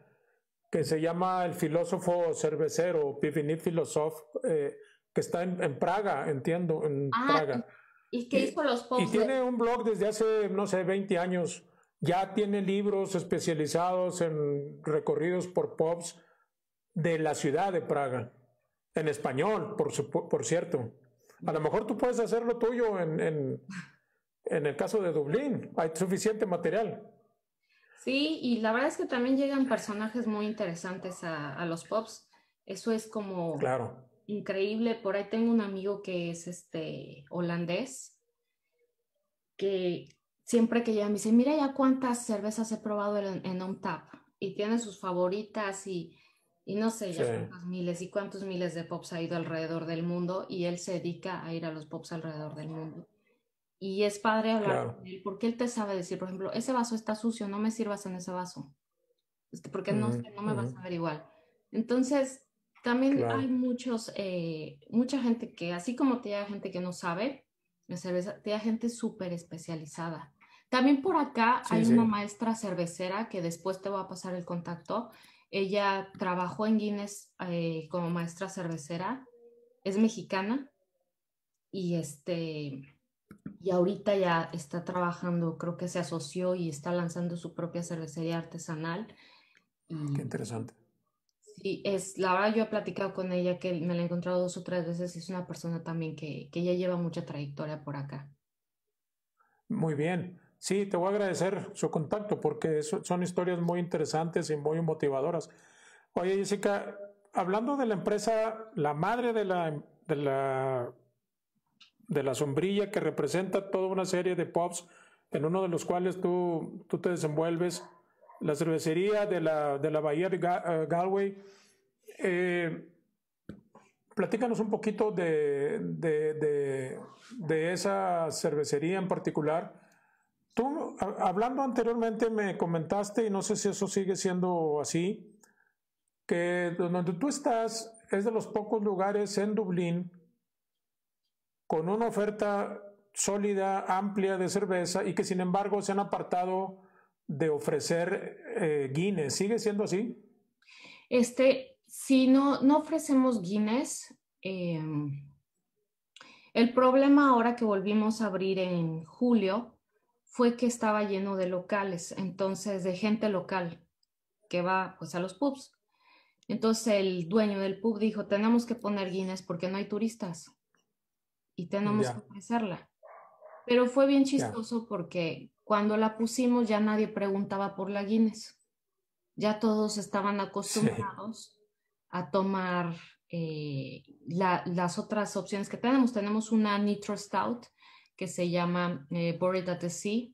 que se llama el filósofo cervecero, Pivinit Filosof, que está en Praga, entiendo, en Praga. ¿Y qué hizo los posts? Y tiene un blog desde hace, no sé, 20 años. Ya tiene libros especializados en recorridos por pubs de la ciudad de Praga, en español, por cierto. A lo mejor tú puedes hacer lo tuyo en el caso de Dublín. Hay suficiente material. Sí, y la verdad es que también llegan personajes muy interesantes a los pubs. Eso es como increíble. Por ahí tengo un amigo que es holandés, que siempre que llega me dice, mira ya cuántas cervezas he probado en On Tap. Y tiene sus favoritas y no sé, ya cuántas miles y cuántos miles de pubs ha ido alrededor del mundo. Y él se dedica a ir a los pubs alrededor del mundo. Y es padre hablar con él, porque él te sabe decir, por ejemplo, ese vaso está sucio, no me sirvas en ese vaso, porque no me vas a ver igual. Entonces, también hay mucha gente que, así como te llega gente que no sabe, la cervecería, gente súper especializada. También por acá hay una maestra cervecera que después te va a pasar el contacto. Ella trabajó en Guinness como maestra cervecera, es mexicana y y ahorita ya está trabajando, creo que se asoció y está lanzando su propia cervecería artesanal. Qué interesante. Sí, la verdad yo he platicado con ella, que me la he encontrado 2 o 3 veces, y es una persona también que ya lleva mucha trayectoria por acá. Muy bien. Sí, te voy a agradecer su contacto porque son historias muy interesantes y muy motivadoras. Oye, Jessica, hablando de la empresa, la madre de la sombrilla que representa toda una serie de pubs, en uno de los cuales tú te desenvuelves, la cervecería de la bahía de Galway. Platícanos un poquito de esa cervecería en particular. Tú, hablando anteriormente, me comentaste, y no sé si eso sigue siendo así, que donde tú estás es de los pocos lugares en Dublín con una oferta sólida, amplia de cerveza, y que sin embargo se han apartado de ofrecer Guinness. ¿Sigue siendo así? Sí, no ofrecemos Guinness. El problema ahora que volvimos a abrir en julio fue que estaba lleno de locales, entonces de gente local que va pues a los pubs. Entonces el dueño del pub dijo, tenemos que poner Guinness porque no hay turistas y tenemos que ofrecerla. Pero fue bien chistoso porque cuando la pusimos ya nadie preguntaba por la Guinness. Ya todos estaban acostumbrados a tomar las otras opciones que tenemos. Tenemos una Nitro Stout que se llama Buried at the Sea.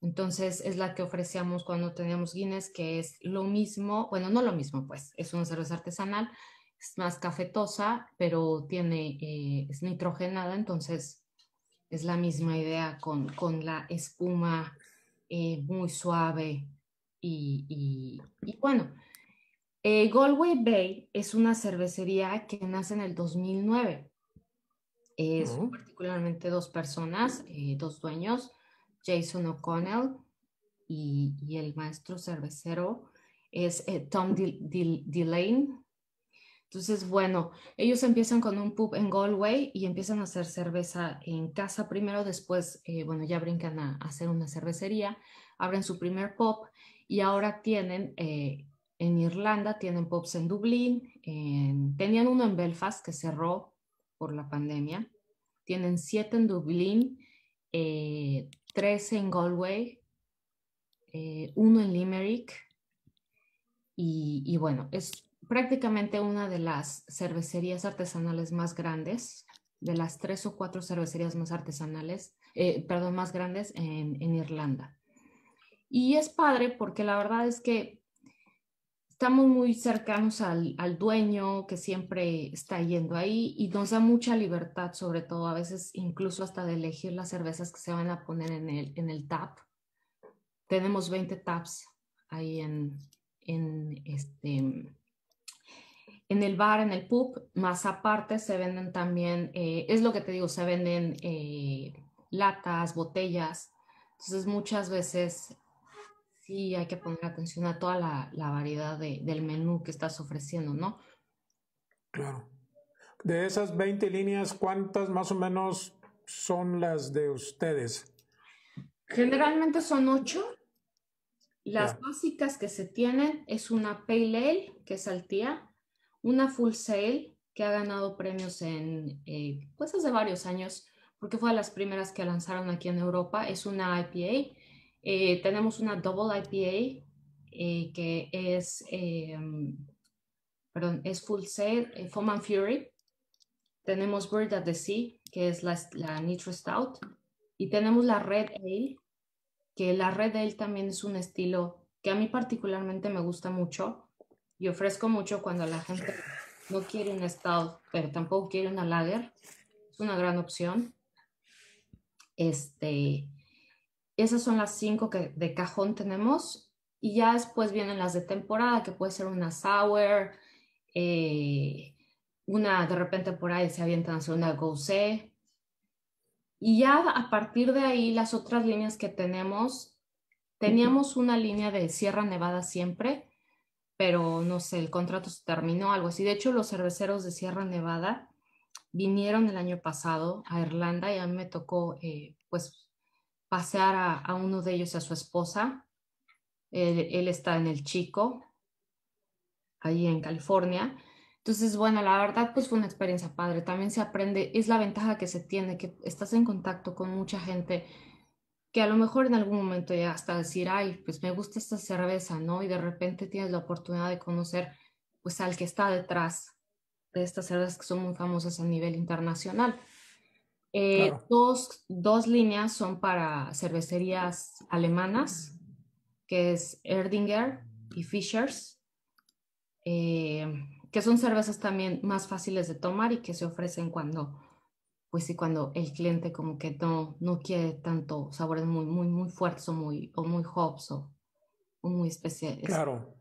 Entonces es la que ofrecíamos cuando teníamos Guinness, que es lo mismo, bueno, no lo mismo pues, es una cerveza artesanal, es más cafetosa, pero es nitrogenada, entonces es la misma idea con la espuma muy suave y bueno. Galway Bay es una cervecería que nace en el 2009. Son particularmente 2 personas, 2 dueños, Jason O'Connell y el maestro cervecero es Tom Delane. Entonces, bueno, ellos empiezan con un pub en Galway y empiezan a hacer cerveza en casa primero, después, bueno, ya brincan a hacer una cervecería, abren su primer pub y ahora tienen, en Irlanda, tienen pubs en Dublín, tenían uno en Belfast que cerró por la pandemia, tienen 7 en Dublín, 13 en Galway, 1 en Limerick y bueno, es prácticamente una de las cervecerías artesanales más grandes, de las 3 o 4 cervecerías más artesanales, más grandes en Irlanda. Y es padre porque la verdad es que estamos muy cercanos al dueño que siempre está yendo ahí y nos da mucha libertad, sobre todo a veces incluso hasta de elegir las cervezas que se van a poner en el tap. Tenemos 20 taps ahí en el bar, en el pub, más aparte se venden también, es lo que te digo, se venden latas, botellas, entonces muchas veces sí hay que poner atención a toda la variedad del menú que estás ofreciendo, ¿no? Claro. De esas 20 líneas, ¿cuántas más o menos son las de ustedes? Generalmente son 8. Las básicas que se tienen es una Pale Ale, que es altía, una Full Sail, que ha ganado premios pues hace varios años, porque fue de las primeras que lanzaron aquí en Europa, es una IPA. Tenemos una Double IPA que es Full Sail, Foam and Fury. Tenemos Bird at the Sea, que es la Nitro Stout. Y tenemos la Red Ale, que la Red Ale también es un estilo que a mí particularmente me gusta mucho y ofrezco mucho cuando la gente no quiere una Stout, pero tampoco quiere una Lager. Es una gran opción. Esas son las 5 que de cajón tenemos y ya después vienen las de temporada, que puede ser una sour, de repente por ahí se avientan a hacer una gose Y ya a partir de ahí, las otras líneas que tenemos, teníamos una línea de Sierra Nevada siempre, pero no sé, el contrato se terminó, algo así. De hecho, los cerveceros de Sierra Nevada vinieron el año pasado a Irlanda y a mí me tocó pues pasear a uno de ellos, a su esposa. Él está en El Chico, ahí en California. Entonces, bueno, la verdad, pues fue una experiencia padre. También se aprende, es la ventaja que se tiene, que estás en contacto con mucha gente que a lo mejor en algún momento ya hasta decir, ay, pues me gusta esta cerveza, ¿no? Y de repente tienes la oportunidad de conocer, pues, al que está detrás de estas cervezas que son muy famosas a nivel internacional. Claro. Dos líneas son para cervecerías alemanas, que es Erdinger y Fischers, que son cervezas también más fáciles de tomar y que se ofrecen cuando, pues sí, cuando el cliente como que no quiere tanto sabores muy, muy, muy fuertes o muy hops o muy especiales. Claro.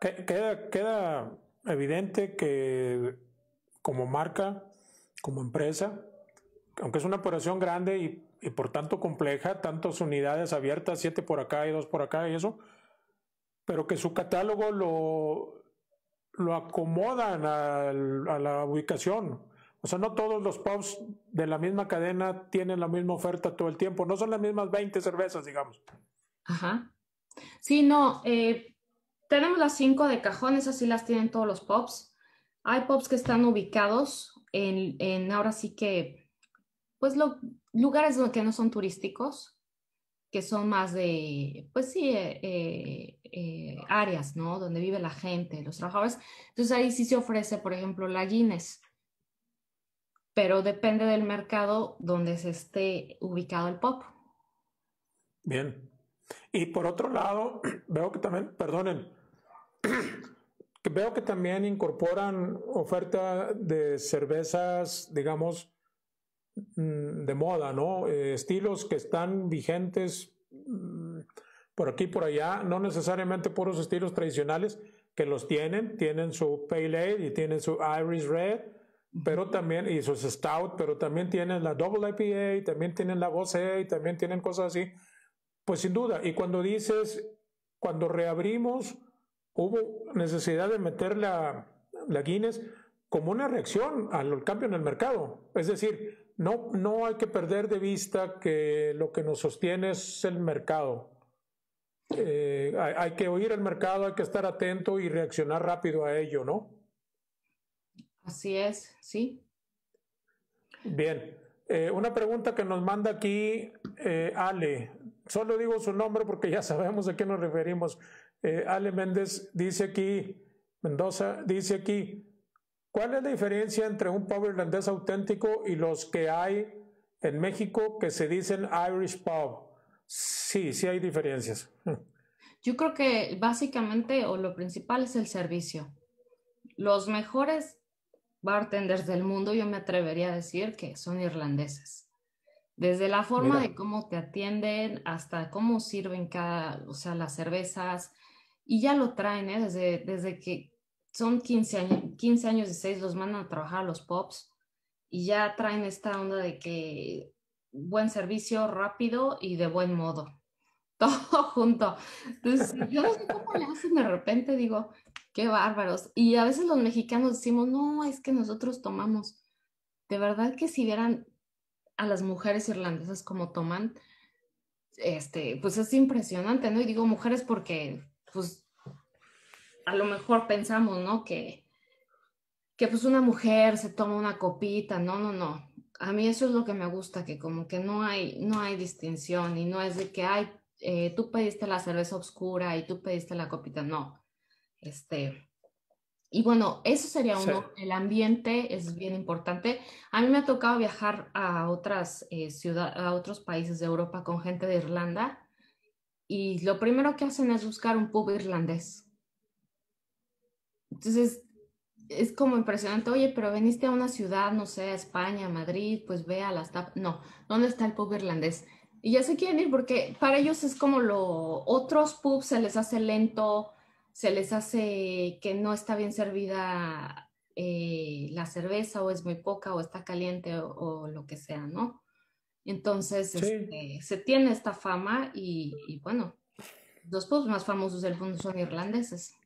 Queda evidente que como marca, como empresa, aunque es una operación grande y por tanto compleja, tantas unidades abiertas, 7 por acá y 2 por acá y eso, pero que su catálogo lo acomodan a la ubicación. O sea, no todos los pubs de la misma cadena tienen la misma oferta todo el tiempo. No son las mismas 20 cervezas, digamos. Ajá. Sí, no. Tenemos las 5 de cajón, esas sí las tienen todos los pubs. Hay pubs que están ubicados en ahora sí que, pues, lugares que no son turísticos, que son más de, pues sí, áreas, ¿no? Donde vive la gente, los trabajadores. Entonces ahí sí se ofrece, por ejemplo, la Guinness, pero depende del mercado donde se esté ubicado el pop. Bien. Y por otro lado, veo que también, perdonen, veo que también incorporan oferta de cervezas, digamos, de moda, ¿no? Estilos que están vigentes por aquí, por allá, no necesariamente puros estilos tradicionales que los tienen su Pale Ale y tienen su Irish Red, pero también, y sus Stout, pero también tienen la Double IPA, también tienen la Gose y también tienen cosas así, pues sin duda. Y cuando dices, cuando reabrimos, hubo necesidad de meter la Guinness como una reacción al cambio en el mercado, es decir, no hay que perder de vista que lo que nos sostiene es el mercado. Hay que oír el mercado, hay que estar atento y reaccionar rápido a ello, ¿no? Así es, sí. Bien. Una pregunta que nos manda aquí Ale. Solo digo su nombre porque ya sabemos a qué nos referimos. Ale Mendoza dice aquí, ¿cuál es la diferencia entre un pub irlandés auténtico y los que hay en México que se dicen Irish pub? Sí, sí hay diferencias. Yo creo que básicamente o lo principal es el servicio. Los mejores bartenders del mundo, yo me atrevería a decir que son irlandeses. Desde la forma de cómo te atienden hasta cómo sirven o sea, las cervezas. Y ya lo traen, ¿eh? Desde que son 15 años y 6, los mandan a trabajar a los pubs y ya traen esta onda de que buen servicio, rápido y de buen modo. Todo junto. Entonces, yo no sé cómo le hacen de repente, digo, qué bárbaros. Y a veces los mexicanos decimos, no, es que nosotros tomamos. De verdad que si vieran a las mujeres irlandesas como toman, pues es impresionante, ¿no? Y digo mujeres porque, pues, a lo mejor pensamos, ¿no? Que pues una mujer se toma una copita, no. A mí eso es lo que me gusta, que como que no hay distinción y no es de que, ay, tú pediste la cerveza oscura y tú pediste la copita, no. Y bueno, eso sería uno. Sí. El ambiente es bien importante. A mí me ha tocado viajar a otras ciudades, a otros países de Europa con gente de Irlanda y lo primero que hacen es buscar un pub irlandés. Entonces, es como impresionante, oye, pero veniste a una ciudad, no sé, a España, Madrid, pues ve a las tapas. No, ¿dónde está el pub irlandés? Y ya se quieren ir porque para ellos es como otros pubs se les hace lento, se les hace que no está bien servida la cerveza o es muy poca o está caliente o lo que sea, ¿no? Entonces, sí, se tiene esta fama y bueno, los pubs más famosos del mundo son irlandeses.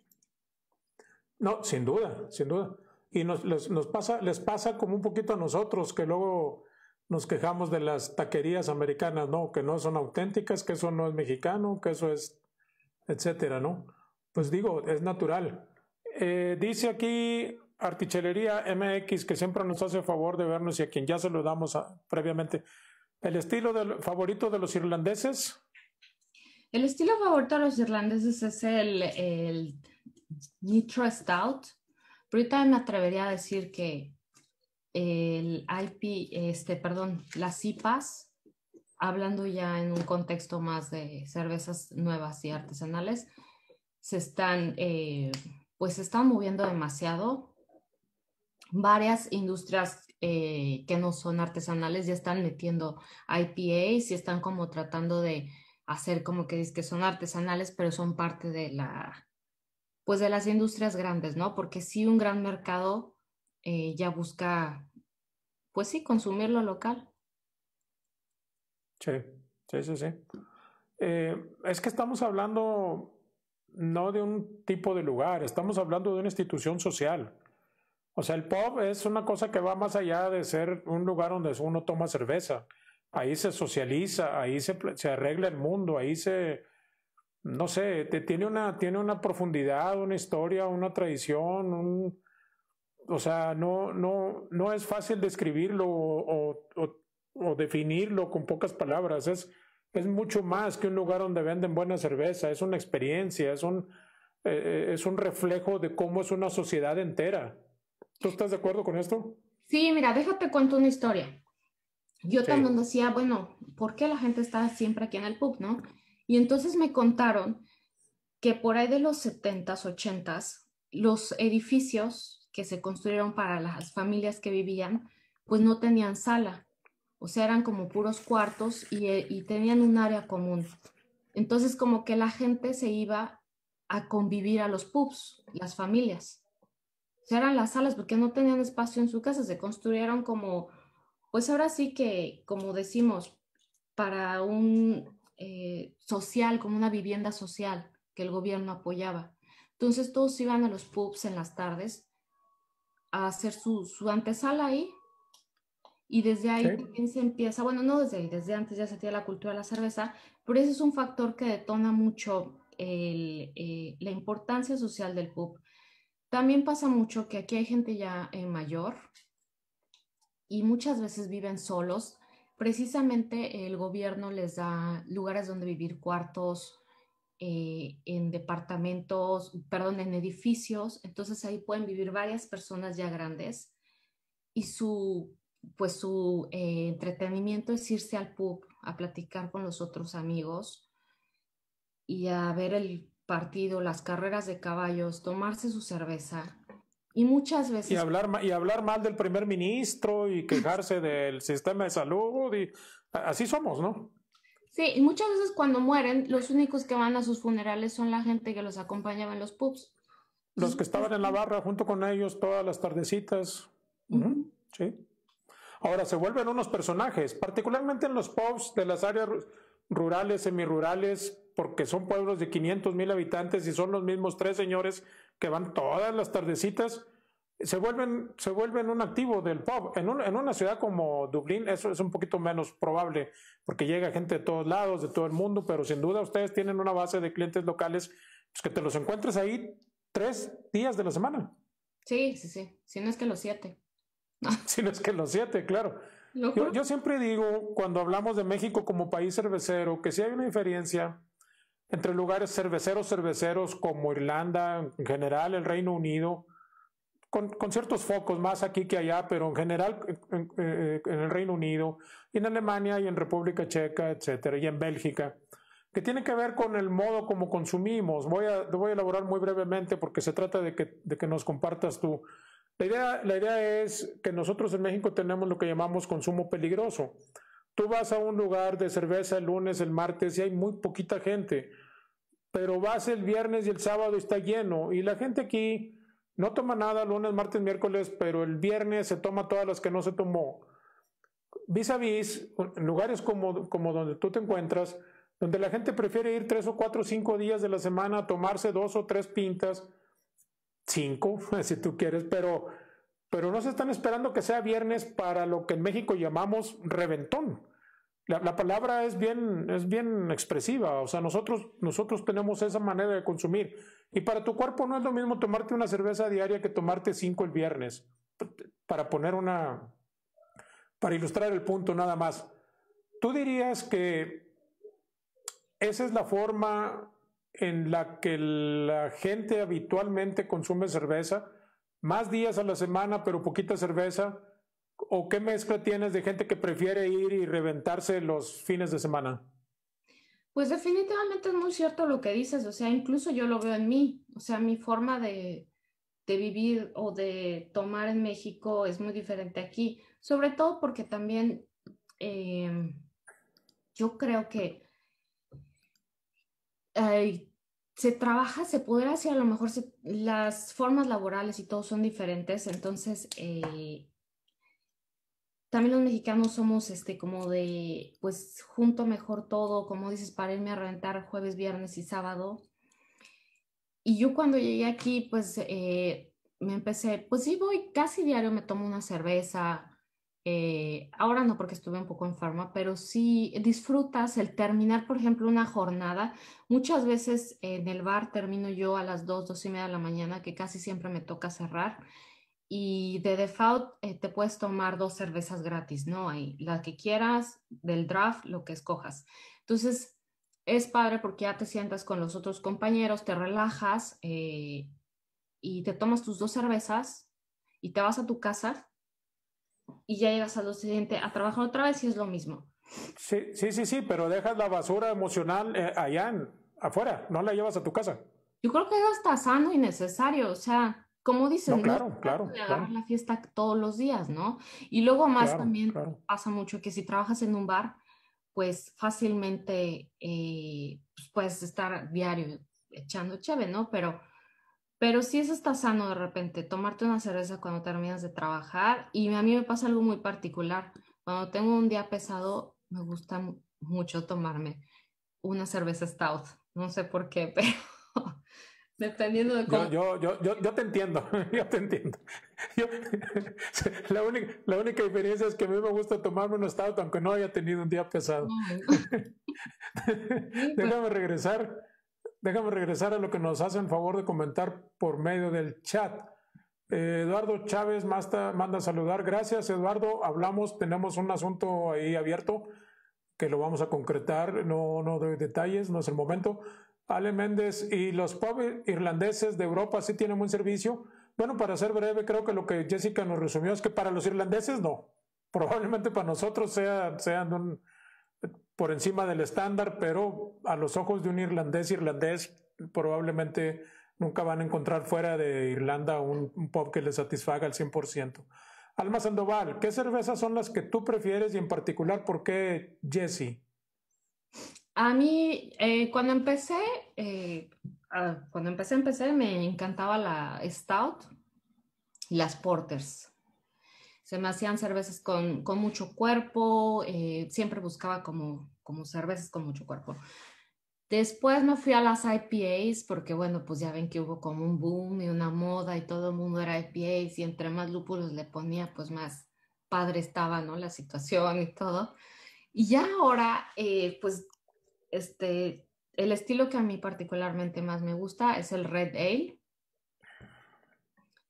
No, sin duda, sin duda. Y les pasa como un poquito a nosotros, que luego nos quejamos de las taquerías americanas, ¿no? Que no son auténticas, que eso no es mexicano, que eso es, etcétera, ¿no? Pues digo, es natural. Dice aquí Artichelería MX, que siempre nos hace favor de vernos y a quien ya saludamos previamente. ¿El estilo favorito de los irlandeses? El estilo favorito de los irlandeses es el Nitro Stout. Pero ahorita me atrevería a decir que el IP, las IPAs, hablando ya en un contexto más de cervezas nuevas y artesanales, se están moviendo demasiado. Varias industrias que no son artesanales ya están metiendo IPAs y están como tratando de hacer como que es que son artesanales, pero son parte de de las industrias grandes, ¿no? Porque sí, un gran mercado ya busca, pues sí, consumir lo local. Sí, sí, sí, sí. Es que estamos hablando no de un tipo de lugar, estamos hablando de una institución social. O sea, el pub es una cosa que va más allá de ser un lugar donde uno toma cerveza. Ahí se socializa, ahí se arregla el mundo, ahí se... No sé, tiene una profundidad, una historia, una tradición, o sea, no es fácil describirlo o definirlo con pocas palabras. Es mucho más que un lugar donde venden buena cerveza, es una experiencia, es un reflejo de cómo es una sociedad entera. ¿Tú estás de acuerdo con esto? Sí, mira, déjate cuento una historia. Yo también decía, bueno, ¿por qué la gente está siempre aquí en el pub, no? Y entonces me contaron que por ahí de los 70s, 80s, los edificios que se construyeron para las familias que vivían, pues no tenían sala. O sea, eran como puros cuartos y tenían un área común. Entonces como que la gente se iba a convivir a los pubs, las familias. O sea, eran las salas porque no tenían espacio en su casa, se construyeron como, pues ahora sí que, como decimos, para un... social, como una vivienda social que el gobierno apoyaba. Entonces todos iban a los pubs en las tardes a hacer su antesala ahí, y desde ahí también se empieza, bueno, no desde ahí, desde antes ya se tiene la cultura de la cerveza, pero ese es un factor que detona mucho la importancia social del pub. También pasa mucho que aquí hay gente ya mayor y muchas veces viven solos. Precisamente el gobierno les da lugares donde vivir, cuartos, en departamentos, perdón, en edificios. Entonces ahí pueden vivir varias personas ya grandes y su entretenimiento es irse al pub a platicar con los otros amigos y a ver el partido, las carreras de caballos, tomarse su cerveza. Y muchas veces... Y hablar mal del primer ministro y quejarse del sistema de salud. Y así somos, ¿no? Sí, y muchas veces cuando mueren, los únicos que van a sus funerales son la gente que los acompañaba en los pubs. Los que estaban en la barra junto con ellos todas las tardecitas. Uh-huh. Sí. Ahora, se vuelven unos personajes, particularmente en los pubs de las áreas rurales, semirurales, porque son pueblos de 500,000 habitantes y son los mismos tres señores que van todas las tardecitas, se vuelven un activo del pub. En una ciudad como Dublín eso es un poquito menos probable, porque llega gente de todos lados, de todo el mundo, pero sin duda ustedes tienen una base de clientes locales, pues que te los encuentres ahí 3 días de la semana. Sí, sí, sí. Si no es que los 7. No. Si no es que los 7, claro. Yo siempre digo, cuando hablamos de México como país cervecero, que sí hay una diferencia entre lugares cerveceros como Irlanda, en general el Reino Unido, con ciertos focos más aquí que allá, pero en general en el Reino Unido, y en Alemania y en República Checa, etcétera, y en Bélgica, que tiene que ver con el modo como consumimos. Voy a elaborar muy brevemente porque se trata de que nos compartas tú. La idea es que nosotros en México tenemos lo que llamamos consumo peligroso. Tú vas a un lugar de cerveza el lunes, el martes, y hay muy poquita gente, pero vas el viernes y el sábado y está lleno, y la gente aquí no toma nada lunes, martes, miércoles, pero el viernes se toma todas las que no se tomó. vis a vis, lugares como donde tú te encuentras, donde la gente prefiere ir 3 o 4 o 5 días de la semana a tomarse 2 o 3 pintas, 5 si tú quieres, pero no se están esperando que sea viernes para lo que en México llamamos reventón. La palabra es bien expresiva, o sea, nosotros tenemos esa manera de consumir, y para tu cuerpo no es lo mismo tomarte una cerveza diaria que tomarte 5 el viernes, para ilustrar el punto nada más. ¿Tú dirías que esa es la forma en la que la gente habitualmente consume cerveza? ¿Más días a la semana pero poquita cerveza? ¿O qué mezcla tienes de gente que prefiere ir y reventarse los fines de semana? Pues definitivamente es muy cierto lo que dices, o sea, incluso yo lo veo en mí, o sea, mi forma de vivir o de tomar en México es muy diferente aquí, sobre todo porque también yo creo que se trabaja, se pudiera decir, a lo mejor las formas laborales y todo son diferentes, entonces también los mexicanos somos como de, pues junto mejor todo, como dices, para irme a reventar jueves, viernes y sábado. Y yo cuando llegué aquí, pues me empecé, pues sí voy casi diario, me tomo una cerveza. Ahora no porque estuve un poco enferma, pero sí disfrutas el terminar, por ejemplo, una jornada. Muchas veces en el bar termino yo a las 2, 2 y media de la mañana, que casi siempre me toca cerrar. Y de default te puedes tomar 2 cervezas gratis, ¿no? Ahí, la que quieras, del draft, lo que escojas. Entonces, es padre porque ya te sientas con los otros compañeros, te relajas y te tomas tus 2 cervezas y te vas a tu casa y ya llegas al día siguiente a trabajar otra vez y es lo mismo. Sí, pero dejas la basura emocional allá afuera, no la llevas a tu casa. Yo creo que es hasta sano y necesario, o sea... Como dicen, no, claro, la fiesta todos los días, ¿no? Y luego más también pasa mucho que si trabajas en un bar, pues fácilmente puedes estar diario echando chévere, ¿no? Pero sí eso está sano de repente, tomarte una cerveza cuando terminas de trabajar. Y a mí me pasa algo muy particular. Cuando tengo un día pesado, me gusta mucho tomarme una cerveza stout. No sé por qué, pero... Dependiendo de cómo... Yo te entiendo, La única diferencia es que a mí me gusta tomarme un stout aunque no haya tenido un día pesado. Déjame regresar a lo que nos hacen favor de comentar por medio del chat. Eduardo Chávez manda saludar. Gracias, Eduardo. Tenemos un asunto ahí abierto que lo vamos a concretar. No doy detalles, no es el momento. Ale Méndez, ¿y los pubs irlandeses de Europa sí tienen buen servicio? Bueno, para ser breve, creo que lo que Jessica nos resumió es que para los irlandeses no. Probablemente para nosotros sean por encima del estándar, pero a los ojos de un irlandés, probablemente nunca van a encontrar fuera de Irlanda un pub que les satisfaga al 100%. Alma Sandoval, ¿qué cervezas son las que tú prefieres y en particular por qué, Jessie? A mí, cuando empecé, me encantaba la Stout y las Porters. Se me hacían cervezas con mucho cuerpo, siempre buscaba como cervezas con mucho cuerpo. Después me fui a las IPAs porque, bueno, pues ya ven que hubo como un boom y una moda y todo el mundo era IPAs y entre más lúpulos le ponía, pues más padre estaba, ¿no? La situación y todo. Y ya ahora, pues... el estilo que a mí particularmente más me gusta es el Red Ale,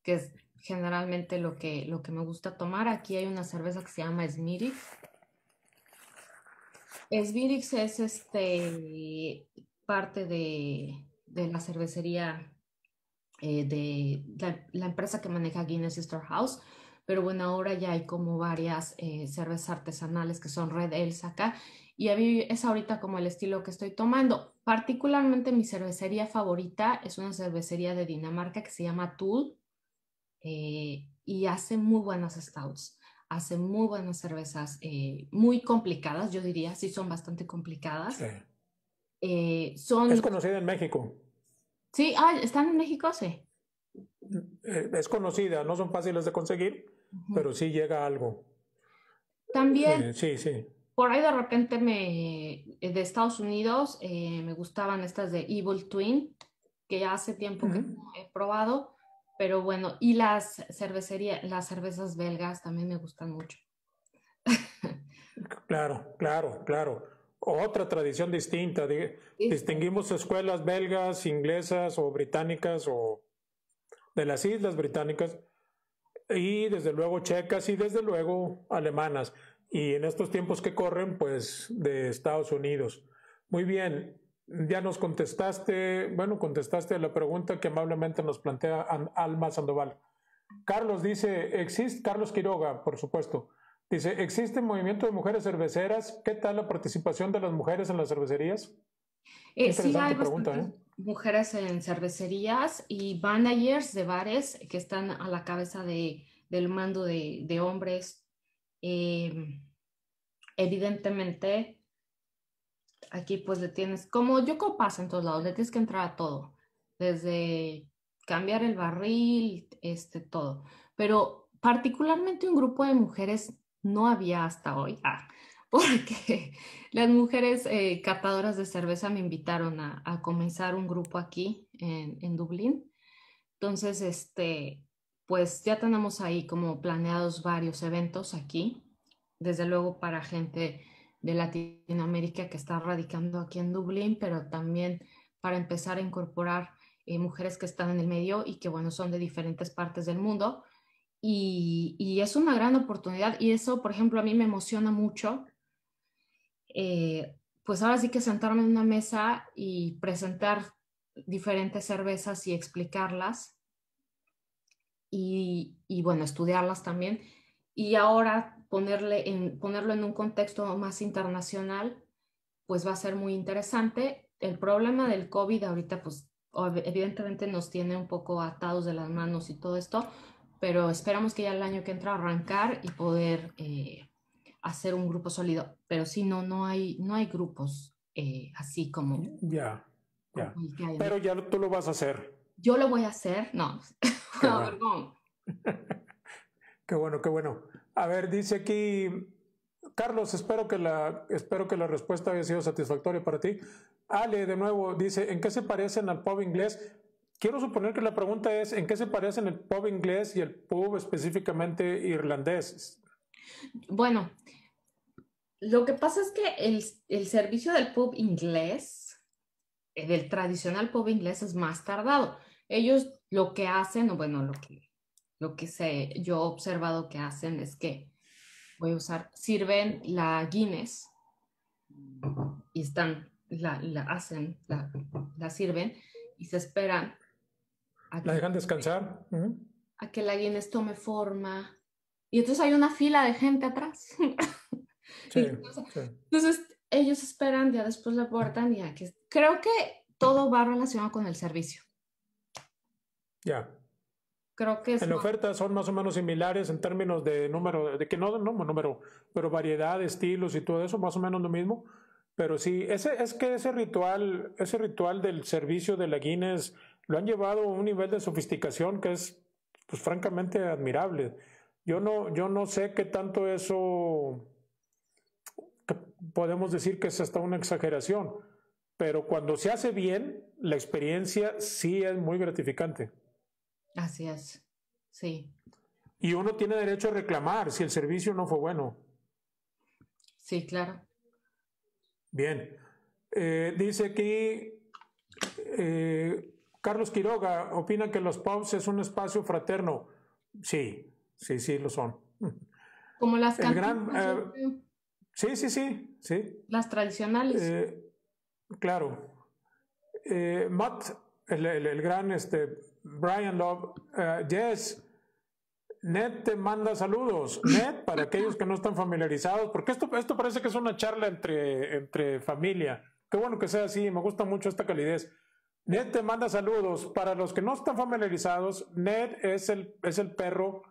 que es generalmente lo que me gusta tomar. Aquí hay una cerveza que se llama Smirix. Smirix es parte de la cervecería de la empresa que maneja Guinness Storehouse. Pero bueno, ahora ya hay como varias cervezas artesanales que son Red Ale acá. Y a mí es ahorita como el estilo que estoy tomando. Particularmente mi cervecería favorita es una cervecería de Dinamarca que se llama Tull y hace muy buenas stouts, hace muy buenas cervezas, muy complicadas, yo diría, sí son bastante complicadas. Sí. Es conocida en México. Sí, ¿están en México? Sí. Es conocida, no son fáciles de conseguir, pero sí llega algo. También, sí, sí. Por ahí de repente de Estados Unidos me gustaban estas de Evil Twin, que ya hace tiempo que no he probado, pero bueno, y las cervezas belgas también me gustan mucho. Claro, claro, claro. Otra tradición distinta. Sí. Distinguimos escuelas belgas, inglesas o británicas o de las islas británicas y desde luego checas y desde luego alemanas. Y en estos tiempos que corren, pues de Estados Unidos. Muy bien, ya nos contestaste, bueno, contestaste a la pregunta que amablemente nos plantea Alma Sandoval. Carlos dice, Carlos Quiroga, por supuesto. Dice, ¿existe movimiento de mujeres cerveceras? ¿Qué tal la participación de las mujeres en las cervecerías? Sí, hay bastantes mujeres en cervecerías y managers de bares que están a la cabeza del mando de hombres. Evidentemente, aquí pues le tienes, como yo como pasa en todos lados, le tienes que entrar a todo, desde cambiar el barril, todo. Pero particularmente un grupo de mujeres no había hasta hoy, porque las mujeres catadoras de cerveza me invitaron a comenzar un grupo aquí en Dublín. Entonces, pues ya tenemos ahí como planeados varios eventos aquí, desde luego para gente de Latinoamérica que está radicando aquí en Dublín, pero también para empezar a incorporar mujeres que están en el medio y que, bueno, son de diferentes partes del mundo. Y es una gran oportunidad y eso, por ejemplo, a mí me emociona mucho. Pues ahora sí que sentarme en una mesa y presentar diferentes cervezas y explicarlas. Y bueno, estudiarlas también y ahora ponerlo en un contexto más internacional, pues va a ser muy interesante. El problema del COVID ahorita, pues evidentemente nos tiene un poco atados de las manos y todo esto, pero esperamos que ya el año que entra arrancar y poder hacer un grupo sólido, pero si no hay grupos así como ya. Como pero ya tú lo vas a hacer. Yo lo voy a hacer, no. Qué bueno. Qué bueno, qué bueno. A ver, dice aquí, Carlos, espero que la respuesta haya sido satisfactoria para ti. Ale, de nuevo, dice, ¿en qué se parecen al pub inglés? Quiero suponer que la pregunta es, ¿en qué se parecen el pub inglés y el pub específicamente irlandés? Bueno, lo que pasa es que el servicio del pub inglés, del tradicional pub inglés, es más tardado. Ellos lo que hacen, o bueno, lo que yo he observado que hacen es que sirven la Guinness y la sirven y se esperan. ¿La dejan descansar? A que la Guinness tome forma. Y entonces hay una fila de gente atrás. Sí, entonces ellos esperan, ya después la aportan y creo que todo va relacionado con el servicio. Ya. Creo que en ofertas son más o menos similares en términos de número, de que no número, pero variedad, estilos y todo eso, más o menos lo mismo. Pero sí, ese ritual del servicio de la Guinness lo han llevado a un nivel de sofisticación que es, pues, francamente admirable. Yo no sé qué tanto eso que podemos decir que es hasta una exageración, pero cuando se hace bien, la experiencia sí es muy gratificante. Así es, sí. Y uno tiene derecho a reclamar si el servicio no fue bueno. Sí, claro. Bien. Dice aquí, Carlos Quiroga opina que los pubs es un espacio fraterno. Sí, lo son. Como las cantinas. Sí. Las tradicionales. Claro. Matt, el gran Brian Love, Jess, Ned te manda saludos. Ned, para aquellos que no están familiarizados, porque esto parece que es una charla entre familia. Qué bueno que sea así, me gusta mucho esta calidez. Ned te manda saludos. Para los que no están familiarizados, Ned es el perro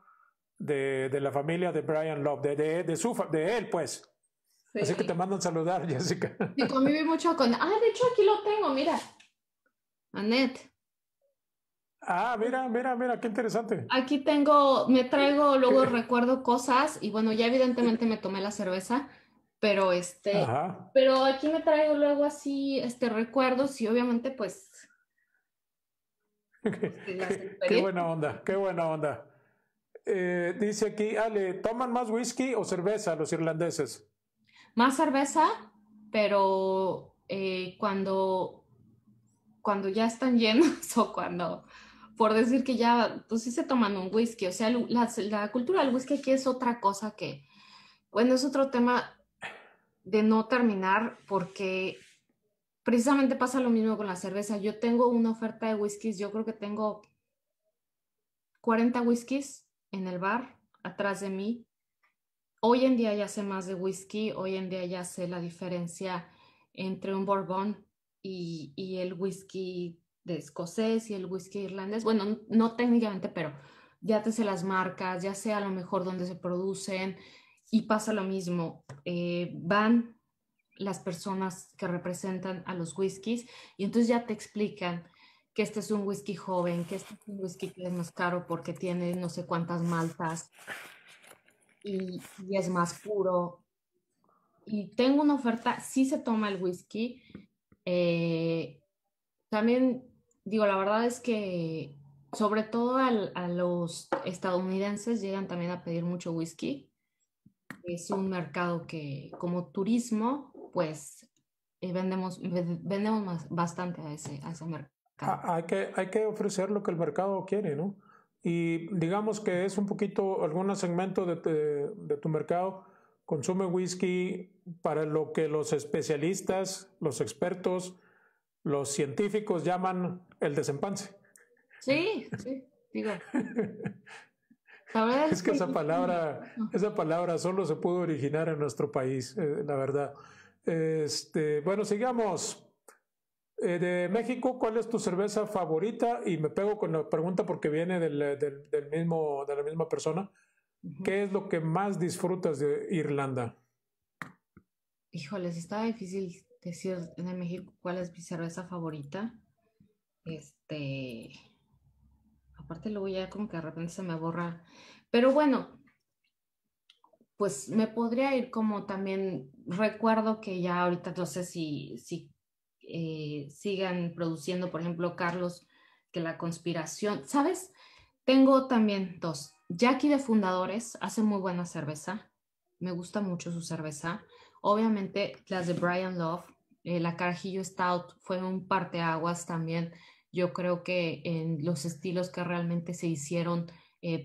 de la familia de Brian Love, de él, pues. Sí. Así que te mandan saludar, Jessica. Y conviví mucho de hecho aquí lo tengo, mira. A Ned. Ah, mira, mira, mira, qué interesante. Aquí tengo, me traigo, luego recuerdo cosas y bueno, ya evidentemente me tomé la cerveza, pero ajá. Pero aquí me traigo luego así recuerdos y obviamente pues... Qué buena onda, qué buena onda. Dice aquí, Ale, ¿toman más whisky o cerveza los irlandeses? Más cerveza, pero cuando ya están llenos o cuando... por decir que ya, pues sí se toman un whisky. O sea, la cultura del whisky aquí es otra cosa que, bueno, es otro tema de no terminar porque precisamente pasa lo mismo con la cerveza. Yo tengo una oferta de whiskies, yo creo que tengo 40 whiskies en el bar atrás de mí. Hoy en día ya sé más de whisky, hoy en día ya sé la diferencia entre un bourbon y el whisky de escocés y el whisky irlandés, bueno, no técnicamente, pero ya te sé las marcas, ya sé a lo mejor dónde se producen y pasa lo mismo. Van las personas que representan a los whiskies y entonces ya te explican que este es un whisky joven, que este es un whisky que es más caro porque tiene no sé cuántas maltas y es más puro. Y tengo una oferta, sí se toma el whisky, también, digo, la verdad es que sobre todo a los estadounidenses llegan también a pedir mucho whisky. Es un mercado que como turismo, pues vendemos más, bastante a ese mercado. Hay que ofrecer lo que el mercado quiere, ¿no? Y digamos que es un poquito, algún segmento de tu mercado consume whisky para lo que los especialistas, los expertos, los científicos llaman el desempance. Sí, sí, digo. Es que esa palabra solo se pudo originar en nuestro país, la verdad. Bueno, sigamos. De México, ¿cuál es tu cerveza favorita? Y me pego con la pregunta porque viene de la misma persona. ¿Qué es lo que más disfrutas de Irlanda? Híjoles, está difícil decir en México cuál es mi cerveza favorita. Aparte luego ya como que de repente se me borra. Pero bueno, pues me podría ir como también, recuerdo que ya ahorita no sé si sigan produciendo, por ejemplo, Carlos, que la conspiración, ¿sabes? Tengo también dos. Jackie de Fundadores hace muy buena cerveza. Me gusta mucho su cerveza. Obviamente las de Brian Love, la Carajillo Stout fue un parteaguas también, yo creo que en los estilos que realmente se hicieron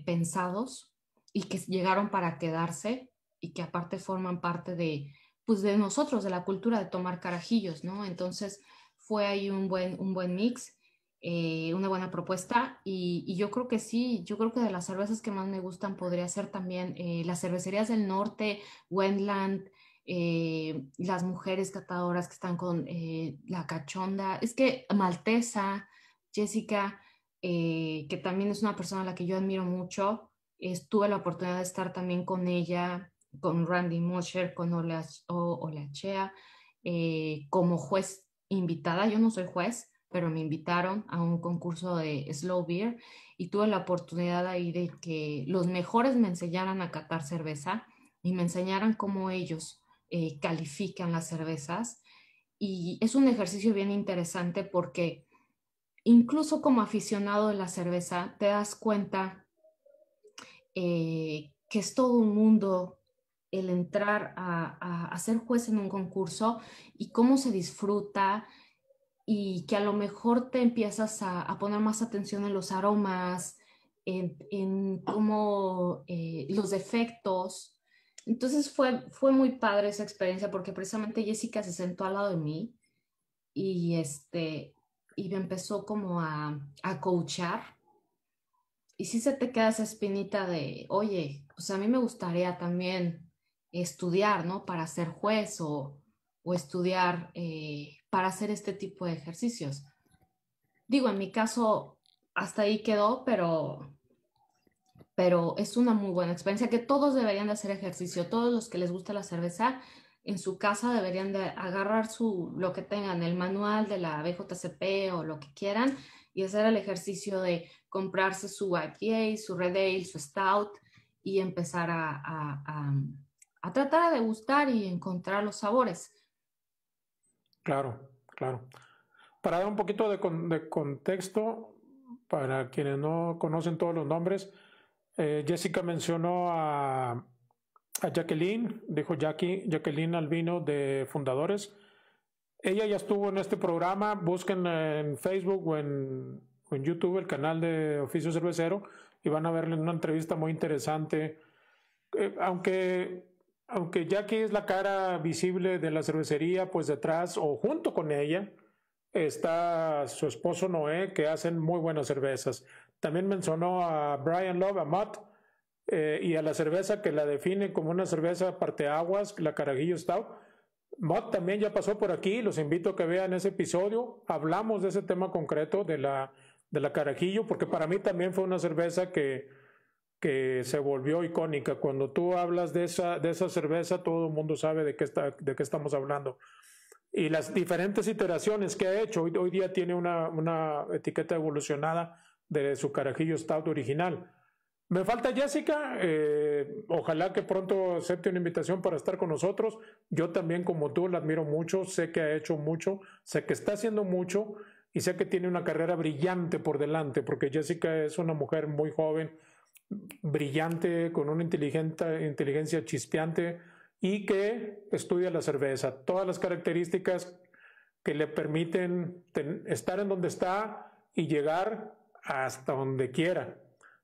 pensados y que llegaron para quedarse y que aparte forman parte de, pues de nosotros, de la cultura de tomar carajillos, ¿no? Entonces fue ahí un buen mix, una buena propuesta y yo creo que sí, yo creo que de las cervezas que más me gustan podría ser también las cervecerías del norte, Wendland, las mujeres catadoras que están con la cachonda, es que Maltesa, Jessica, que también es una persona a la que yo admiro mucho, tuve la oportunidad de estar también con ella, con Randy Mosher, con Olachea, como juez invitada, yo no soy juez, pero me invitaron a un concurso de Slow Beer y tuve la oportunidad ahí de que los mejores me enseñaran a catar cerveza y me enseñaran cómo ellos califican las cervezas y es un ejercicio bien interesante porque incluso como aficionado de la cerveza te das cuenta que es todo un mundo el entrar a ser juez en un concurso y cómo se disfruta y que a lo mejor te empiezas a poner más atención en los aromas, en cómo los defectos. Entonces fue muy padre esa experiencia porque precisamente Jessica se sentó al lado de mí y me empezó como a coachar. Y sí se te queda esa espinita de, oye, pues a mí me gustaría también estudiar, ¿no? Para ser juez o estudiar para hacer este tipo de ejercicios. Digo, en mi caso hasta ahí quedó, pero es una muy buena experiencia que todos deberían de hacer ejercicio, todos los que les gusta la cerveza en su casa deberían de agarrar lo que tengan, el manual de la BJCP o lo que quieran y hacer el ejercicio de comprarse su IPA, su Red Ale, su Stout y empezar a tratar de degustar y encontrar los sabores. Claro, claro. Para dar un poquito de contexto, para quienes no conocen todos los nombres, Jessica mencionó a Jacqueline, dijo Jackie, Jacqueline Albino de Fundadores. Ella ya estuvo en este programa, busquen en Facebook o en YouTube el canal de Oficio Cervecero y van a verle una entrevista muy interesante. Aunque Jackie es la cara visible de la cervecería, pues detrás o junto con ella está su esposo Noé, que hacen muy buenas cervezas. También mencionó a Brian Love, a Matt, y a la cerveza que la define como una cerveza parteaguas, la Carajillo Stout. Matt también ya pasó por aquí, los invito a que vean ese episodio. Hablamos de ese tema concreto de la Carajillo, porque para mí también fue una cerveza que se volvió icónica. Cuando tú hablas de esa cerveza, todo el mundo sabe de qué estamos hablando. Y las diferentes iteraciones que ha hecho, hoy día tiene una etiqueta evolucionada de su Carajillo Stout original. Me falta Jessica, ojalá que pronto acepte una invitación para estar con nosotros. Yo también, como tú, la admiro mucho, sé que ha hecho mucho, sé que está haciendo mucho y sé que tiene una carrera brillante por delante, porque Jessica es una mujer muy joven, brillante, con una inteligencia chispeante, y que estudia la cerveza, todas las características que le permiten estar en donde está y llegar hasta donde quiera.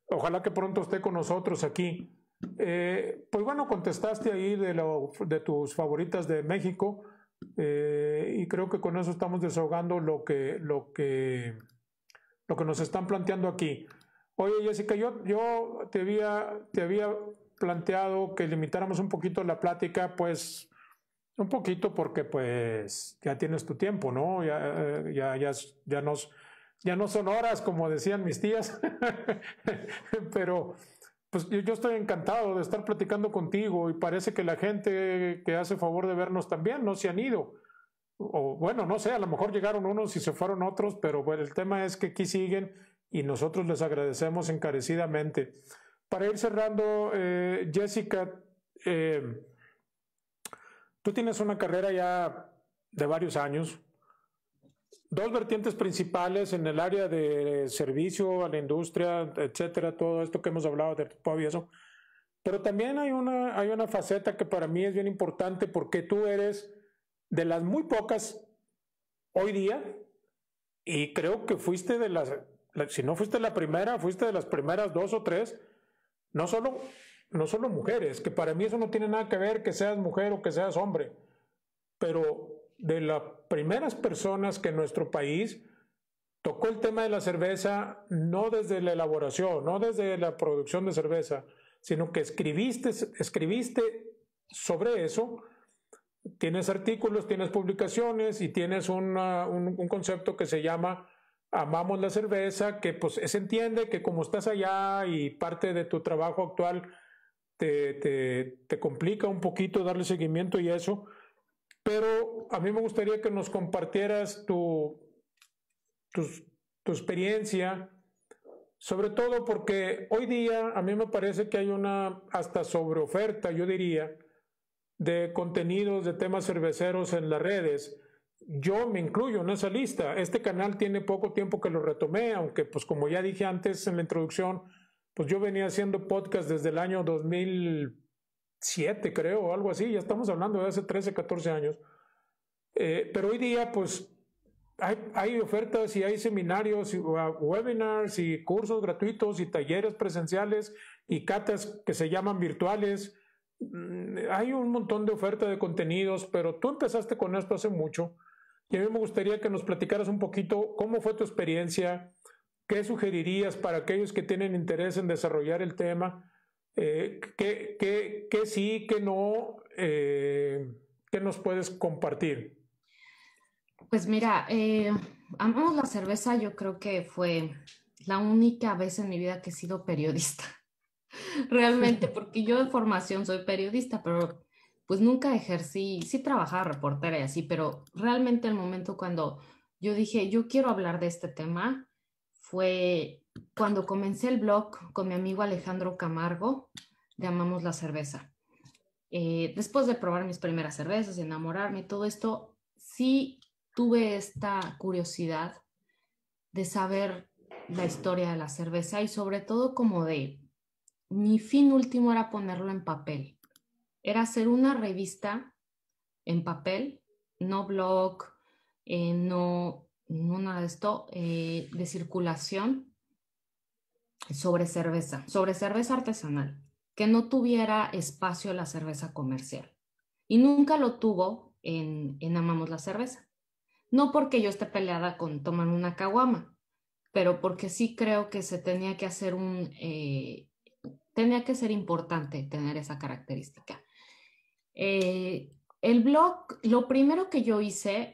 Ojalá que pronto esté con nosotros aquí. Pues bueno, contestaste ahí de tus favoritas de México, y creo que con eso estamos desahogando lo que nos están planteando aquí. Oye, Jessica, yo te había planteado que limitáramos un poquito la plática, pues un poquito, porque pues ya tienes tu tiempo, ¿no? Ya no son horas, como decían mis tías. Pero pues yo estoy encantado de estar platicando contigo y parece que la gente que hace favor de vernos también no se han ido. O bueno, no sé, a lo mejor llegaron unos y se fueron otros, pero bueno, el tema es que aquí siguen y nosotros les agradecemos encarecidamente. Para ir cerrando, Jessica, tú tienes una carrera ya de varios años, dos vertientes principales en el área de servicio a la industria, etcétera, todo esto que hemos hablado de pub y eso, pero también hay una faceta que para mí es bien importante, porque tú eres de las muy pocas hoy día, y creo que fuiste de las, si no fuiste la primera, fuiste de las primeras dos o tres, no solo mujeres, que para mí eso no tiene nada que ver que seas mujer o que seas hombre, pero de las primeras personas que en nuestro país tocó el tema de la cerveza, no desde la elaboración, no desde la producción de cerveza, sino que escribiste sobre eso, tienes artículos, tienes publicaciones y tienes un concepto que se llama Amamos la Cerveza, que pues se entiende que como estás allá y parte de tu trabajo actual te complica un poquito darle seguimiento y eso, pero a mí me gustaría que nos compartieras tu experiencia, sobre todo porque hoy día a mí me parece que hay una hasta sobreoferta, yo diría, de contenidos de temas cerveceros en las redes. Yo me incluyo en esa lista. Este canal tiene poco tiempo que lo retomé, aunque pues como ya dije antes en la introducción, pues yo venía haciendo podcast desde el año 2007, creo, o algo así. Ya estamos hablando de hace 13, 14 años. Pero hoy día pues hay ofertas y hay seminarios y webinars y cursos gratuitos y talleres presenciales y catas que se llaman virtuales. Hay un montón de oferta de contenidos, pero tú empezaste con esto hace mucho y a mí me gustaría que nos platicaras un poquito cómo fue tu experiencia, qué sugerirías para aquellos que tienen interés en desarrollar el tema, qué sí, qué no, qué nos puedes compartir. Pues mira, Amamos la Cerveza, yo creo que fue la única vez en mi vida que he sido periodista. Realmente, porque yo de formación soy periodista, pero pues nunca ejercí, sí trabajaba reportera y así, pero realmente el momento cuando yo dije, yo quiero hablar de este tema, fue cuando comencé el blog con mi amigo Alejandro Camargo de Amamos la Cerveza. Después de probar mis primeras cervezas, enamorarme, todo esto, sí tuve esta curiosidad de saber la historia de la cerveza y sobre todo como de... Mi fin último era ponerlo en papel. Era hacer una revista en papel, no blog, no nada de esto, de circulación sobre cerveza artesanal, que no tuviera espacio la cerveza comercial. Y nunca lo tuvo en Amamos la Cerveza. No porque yo esté peleada con tomar una caguama, pero porque sí creo que se tenía que hacer un... tenía que ser importante tener esa característica. El blog, lo primero que yo hice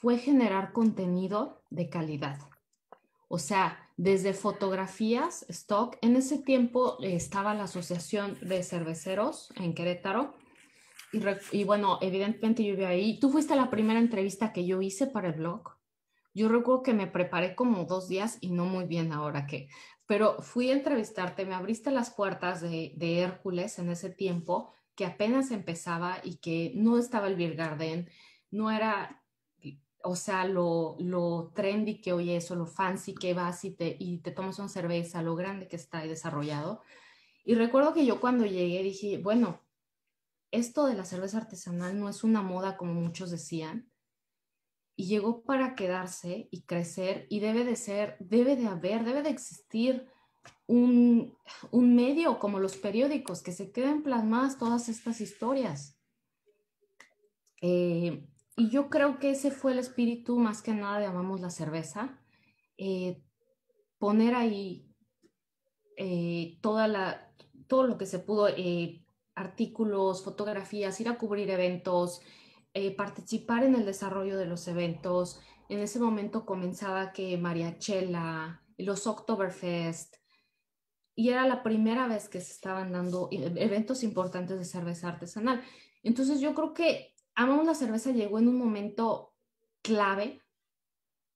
fue generar contenido de calidad. O sea, desde fotografías, stock. En ese tiempo estaba la Asociación de Cerveceros en Querétaro. Y bueno, evidentemente yo iba ahí. Tú fuiste la primera entrevista que yo hice para el blog. Yo recuerdo que me preparé como 2 días y no muy bien ahora que... Pero fui a entrevistarte, me abriste las puertas de Hércules en ese tiempo que apenas empezaba y que no estaba el Beer Garden, no era, o sea, lo trendy que hoy es o lo fancy que vas y te tomas una cerveza, lo grande que está y desarrollado. Y recuerdo que yo cuando llegué dije, bueno, esto de la cerveza artesanal no es una moda como muchos decían, y llegó para quedarse y crecer y debe de ser, debe de existir un medio como los periódicos que se queden plasmadas todas estas historias. Y yo creo que ese fue el espíritu más que nada de Amamos la Cerveza. Poner ahí todo lo que se pudo, artículos, fotografías, ir a cubrir eventos, participar en el desarrollo de los eventos. En ese momento comenzaba que Mariachela, los Oktoberfest, y era la primera vez que se estaban dando eventos importantes de cerveza artesanal. Entonces yo creo que Amamos la Cerveza llegó en un momento clave,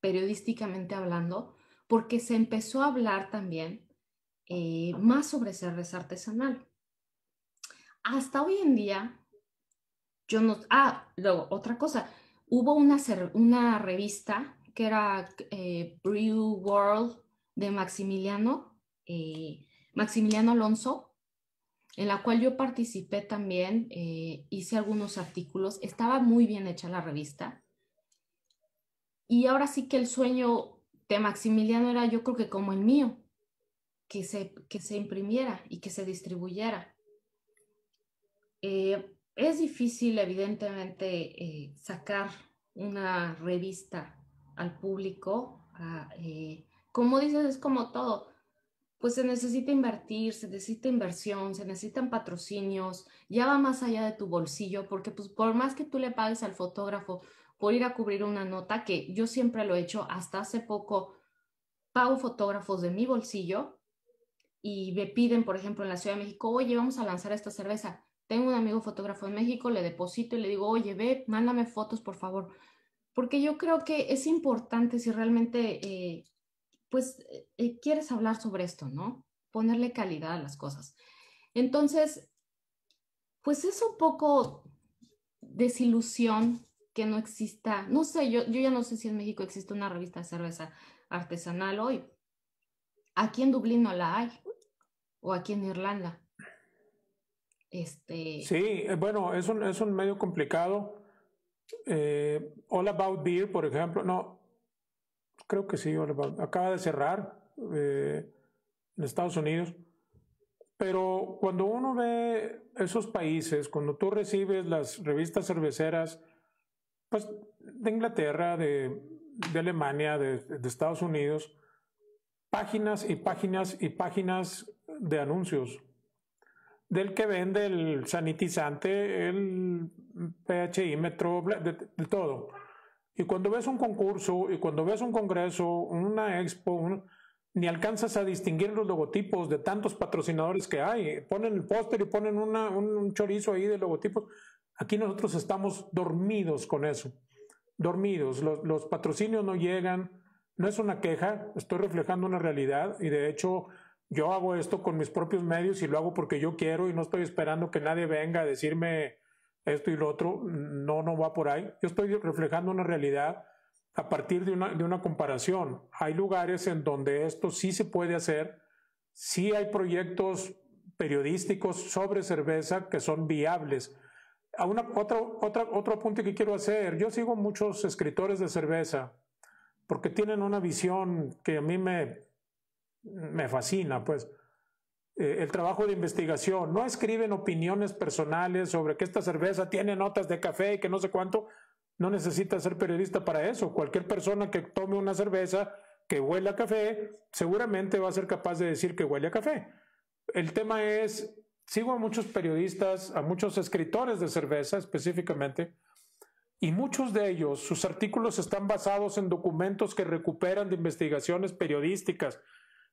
periodísticamente hablando, porque se empezó a hablar también más sobre cerveza artesanal. Hasta hoy en día... Yo no, luego, otra cosa, hubo una revista que era Brew World de Maximiliano Alonso, en la cual yo participé también, hice algunos artículos, estaba muy bien hecha la revista. Y ahora sí que el sueño de Maximiliano era, yo creo que como el mío, que se imprimiera y que se distribuyera. Es difícil, evidentemente, sacar una revista al público. Como dices, es como todo. Pues se necesita invertir, se necesita inversión, se necesitan patrocinios. Ya va más allá de tu bolsillo, porque pues, por más que tú le pagues al fotógrafo por ir a cubrir una nota, que yo siempre lo he hecho, hasta hace poco pago fotógrafos de mi bolsillo y me piden, por ejemplo, en la Ciudad de México, oye, vamos a lanzar esta cerveza. Tengo un amigo fotógrafo en México, le deposito y le digo, oye, ve, mándame fotos, por favor. Porque yo creo que es importante si realmente, quieres hablar sobre esto, ¿no? Ponerle calidad a las cosas. Entonces, pues es un poco desilusión que no exista. No sé, yo ya no sé si en México existe una revista de cerveza artesanal hoy. Aquí en Dublín no la hay, o aquí en Irlanda. Sí, bueno, es un medio complicado. All About Beer, por ejemplo, no, creo que sí, All About, acaba de cerrar en Estados Unidos. Pero cuando uno ve esos países, cuando tú recibes las revistas cerveceras, pues de Inglaterra, de Alemania, de Estados Unidos, páginas y páginas y páginas de anuncios. Del que vende el sanitizante, el pHímetro, de todo. Y cuando ves un concurso, y cuando ves un congreso, una expo, ni alcanzas a distinguir los logotipos de tantos patrocinadores que hay. Ponen el póster y ponen un chorizo ahí de logotipos. Aquí nosotros estamos dormidos con eso. Dormidos. Los patrocinios no llegan, No es una queja, estoy reflejando una realidad y de hecho yo hago esto con mis propios medios y lo hago porque yo quiero y no estoy esperando que nadie venga a decirme esto y lo otro. No, no va por ahí. Yo estoy reflejando una realidad a partir de una comparación. Hay lugares en donde esto sí se puede hacer, sí hay proyectos periodísticos sobre cerveza que son viables. Otro apunte que quiero hacer, yo sigo muchos escritores de cerveza porque tienen una visión que a mí me fascina, pues. El trabajo de investigación, no escriben opiniones personales sobre que esta cerveza tiene notas de café y que no sé cuánto, no necesita ser periodista para eso. Cualquier persona que tome una cerveza que huele a café, seguramente va a ser capaz de decir que huele a café. El tema es, sigo a muchos periodistas, a muchos escritores de cerveza específicamente, y muchos de ellos, sus artículos están basados en documentos que recuperan de investigaciones periodísticas.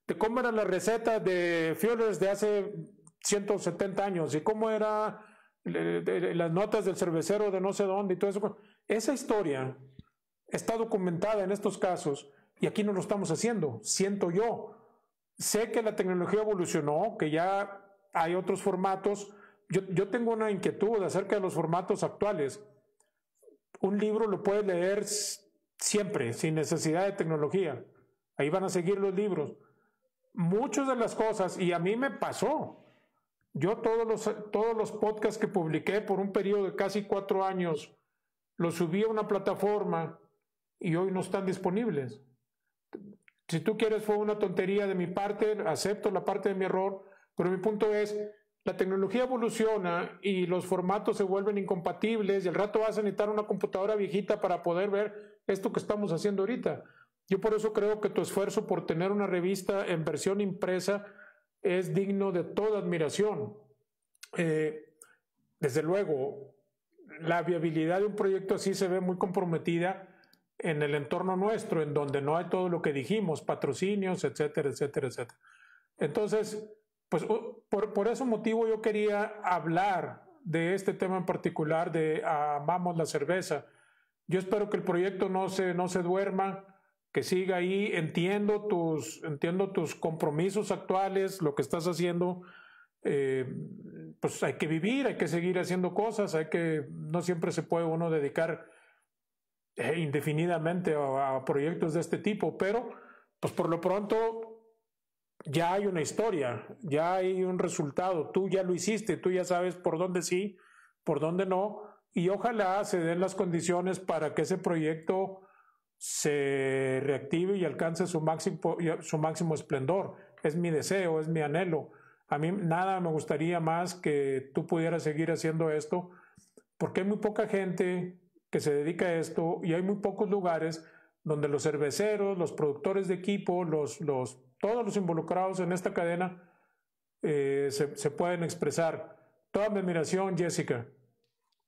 De cómo era la receta de Fielers de hace 170 años y cómo eran las notas del cervecero de no sé dónde y todo eso. Esa historia está documentada en estos casos y aquí no lo estamos haciendo, siento yo. Sé que la tecnología evolucionó, que ya hay otros formatos. Yo tengo una inquietud acerca de los formatos actuales. Un libro lo puedes leer siempre, sin necesidad de tecnología. Ahí van a seguir los libros. Muchas de las cosas, y a mí me pasó, yo todos los podcasts que publiqué por un periodo de casi 4 años, los subí a una plataforma y hoy no están disponibles. Si tú quieres, fue una tontería de mi parte, acepto la parte de mi error, pero mi punto es, la tecnología evoluciona y los formatos se vuelven incompatibles y al rato vas a necesitar una computadora viejita para poder ver esto que estamos haciendo ahorita. Yo por eso creo que tu esfuerzo por tener una revista en versión impresa es digno de toda admiración. Desde luego, la viabilidad de un proyecto así se ve muy comprometida en el entorno nuestro, en donde no hay todo lo que dijimos, patrocinios, etcétera, etcétera, etcétera. Entonces, pues por ese motivo yo quería hablar de este tema en particular de Amamos la Cerveza. Yo espero que el proyecto no se duerma, que siga ahí, entiendo tus compromisos actuales, lo que estás haciendo, pues hay que vivir, hay que seguir haciendo cosas, no siempre se puede uno dedicar indefinidamente a proyectos de este tipo, pero pues por lo pronto ya hay una historia, ya hay un resultado, tú ya lo hiciste, tú ya sabes por dónde sí, por dónde no, y ojalá se den las condiciones para que ese proyecto se reactive y alcance su máximo esplendor. Es mi deseo, es mi anhelo. A mí nada me gustaría más que tú pudieras seguir haciendo esto, porque hay muy poca gente que se dedica a esto y hay muy pocos lugares donde los cerveceros, los productores de equipo, todos los involucrados en esta cadena se pueden expresar. Toda mi admiración, Jessica.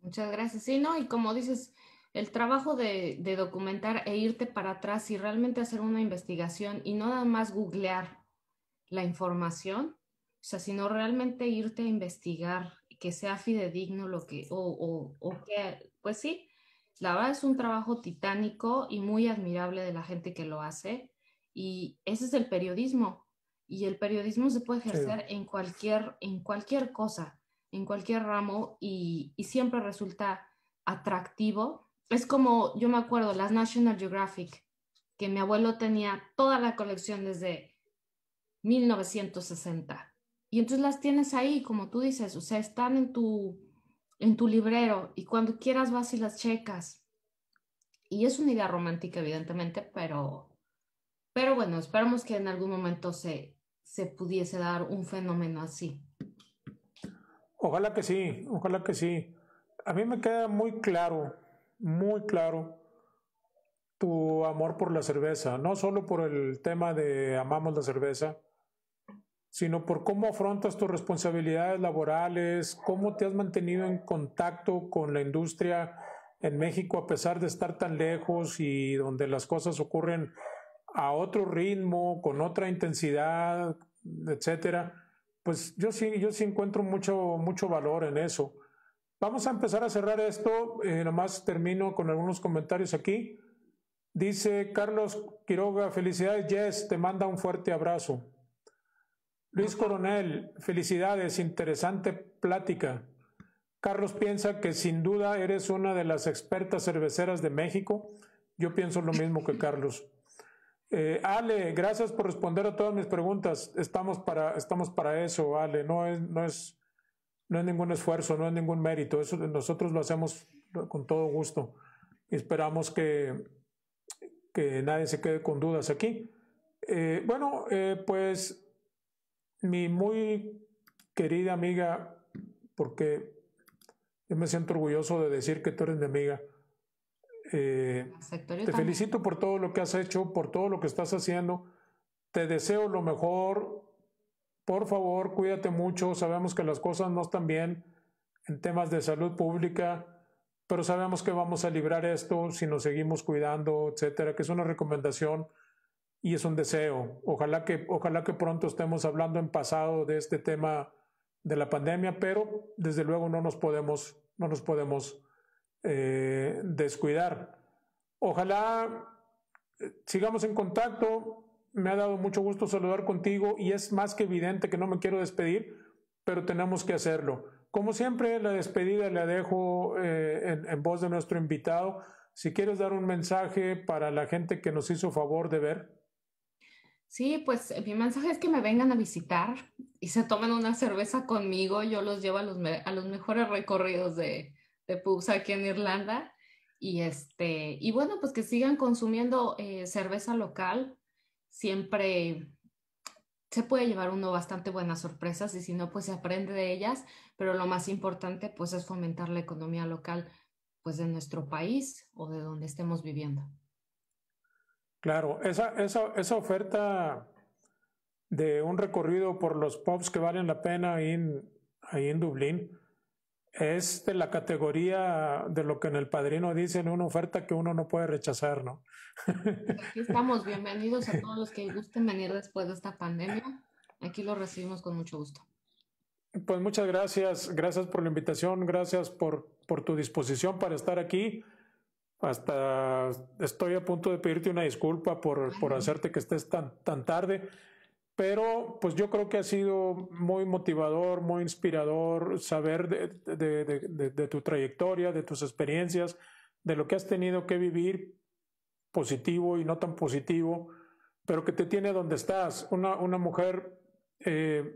Muchas gracias. Sí, ¿no? Y como dices, el trabajo de documentar e irte para atrás y realmente hacer una investigación y no nada más googlear la información, o sea, sino realmente irte a investigar, que sea fidedigno lo que, pues sí, la verdad es un trabajo titánico y muy admirable de la gente que lo hace, y ese es el periodismo, y el periodismo se puede ejercer sí, en cualquier cosa, en cualquier ramo, y siempre resulta atractivo. Es como, yo me acuerdo, las National Geographic, que mi abuelo tenía toda la colección desde 1960. Y entonces las tienes ahí, como tú dices, o sea, están en tu librero y cuando quieras vas y las checas. Y es una idea romántica, evidentemente, pero bueno, esperamos que en algún momento se pudiese dar un fenómeno así. Ojalá que sí, ojalá que sí. A mí me queda muy claro tu amor por la cerveza, no solo por el tema de Amamos la Cerveza, sino por cómo afrontas tus responsabilidades laborales, cómo te has mantenido en contacto con la industria en México a pesar de estar tan lejos y donde las cosas ocurren a otro ritmo, con otra intensidad, etcétera. Pues yo sí encuentro mucho valor en eso. Vamos a empezar a cerrar esto, nomás termino con algunos comentarios aquí. Dice Carlos Quiroga, felicidades Jess, te manda un fuerte abrazo. Luis Coronel, felicidades, interesante plática. Carlos piensa que sin duda eres una de las expertas cerveceras de México. Yo pienso lo mismo que Carlos. Ale, gracias por responder a todas mis preguntas. Estamos para eso, Ale. No es ningún esfuerzo, no es ningún mérito. Eso, nosotros lo hacemos con todo gusto. Esperamos que nadie se quede con dudas aquí. Pues mi muy querida amiga, porque yo me siento orgulloso de decir que tú eres mi amiga. Te felicito por todo lo que has hecho, por todo lo que estás haciendo. Te deseo lo mejor. Por favor, cuídate mucho. Sabemos que las cosas no están bien en temas de salud pública, pero sabemos que vamos a librar esto si nos seguimos cuidando, etcétera, que es una recomendación y es un deseo. Ojalá que pronto estemos hablando en pasado de este tema de la pandemia, pero desde luego no nos podemos descuidar. Ojalá sigamos en contacto. Me ha dado mucho gusto saludar contigo y es más que evidente que no me quiero despedir, pero tenemos que hacerlo. Como siempre, la despedida la dejo en voz de nuestro invitado. Si quieres dar un mensaje para la gente que nos hizo favor de ver. Sí, pues mi mensaje es que me vengan a visitar y se tomen una cerveza conmigo. Yo los llevo a los mejores recorridos de pubs aquí en Irlanda. Y bueno, pues que sigan consumiendo cerveza local. Siempre se puede llevar uno bastante buenas sorpresas y si no, pues se aprende de ellas, pero lo más importante pues es fomentar la economía local pues de nuestro país o de donde estemos viviendo. Claro, esa oferta de un recorrido por los pubs que valen la pena ahí en Dublín es de la categoría de lo que en El Padrino dicen, una oferta que uno no puede rechazar, ¿no? Aquí estamos, bienvenidos a todos los que gusten venir después de esta pandemia. Aquí los recibimos con mucho gusto. Pues muchas gracias, gracias por la invitación, gracias por tu disposición para estar aquí. Hasta estoy a punto de pedirte una disculpa por hacerte que estés tan tarde, pero pues yo creo que ha sido muy motivador, muy inspirador saber de tu trayectoria, de tus experiencias, de lo que has tenido que vivir, positivo y no tan positivo, pero que te tiene donde estás, una mujer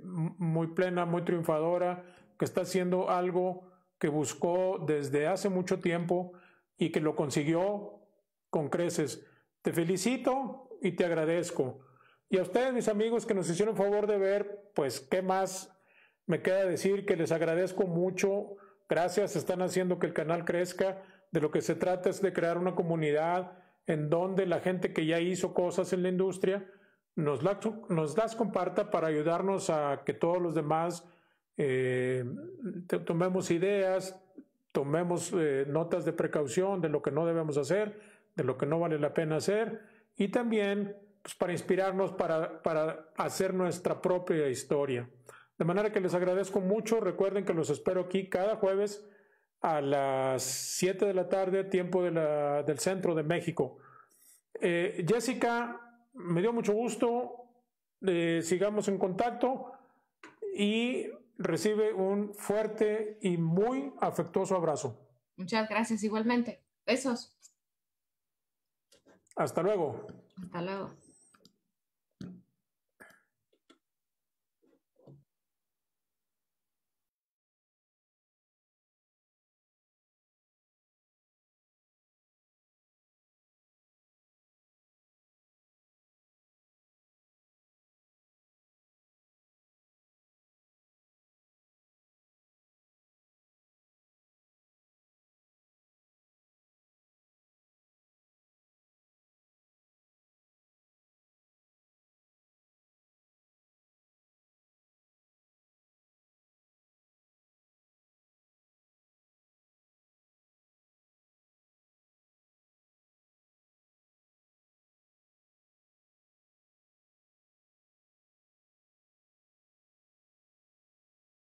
muy plena, muy triunfadora, que está haciendo algo que buscó desde hace mucho tiempo y que lo consiguió con creces. Te felicito y te agradezco. Y a ustedes, mis amigos, que nos hicieron favor de ver, pues, ¿qué más me queda decir? Que les agradezco mucho. Gracias, están haciendo que el canal crezca. De lo que se trata es de crear una comunidad en donde la gente que ya hizo cosas en la industria nos las comparta para ayudarnos a que todos los demás tomemos ideas, tomemos notas de precaución de lo que no debemos hacer, de lo que no vale la pena hacer y también pues para inspirarnos, para hacer nuestra propia historia. De manera que les agradezco mucho. Recuerden que los espero aquí cada jueves a las 7 de la tarde, tiempo del centro de México. Jessica, me dio mucho gusto. Sigamos en contacto y recibe un fuerte y muy afectuoso abrazo. Muchas gracias, igualmente. Besos. Hasta luego. Hasta luego.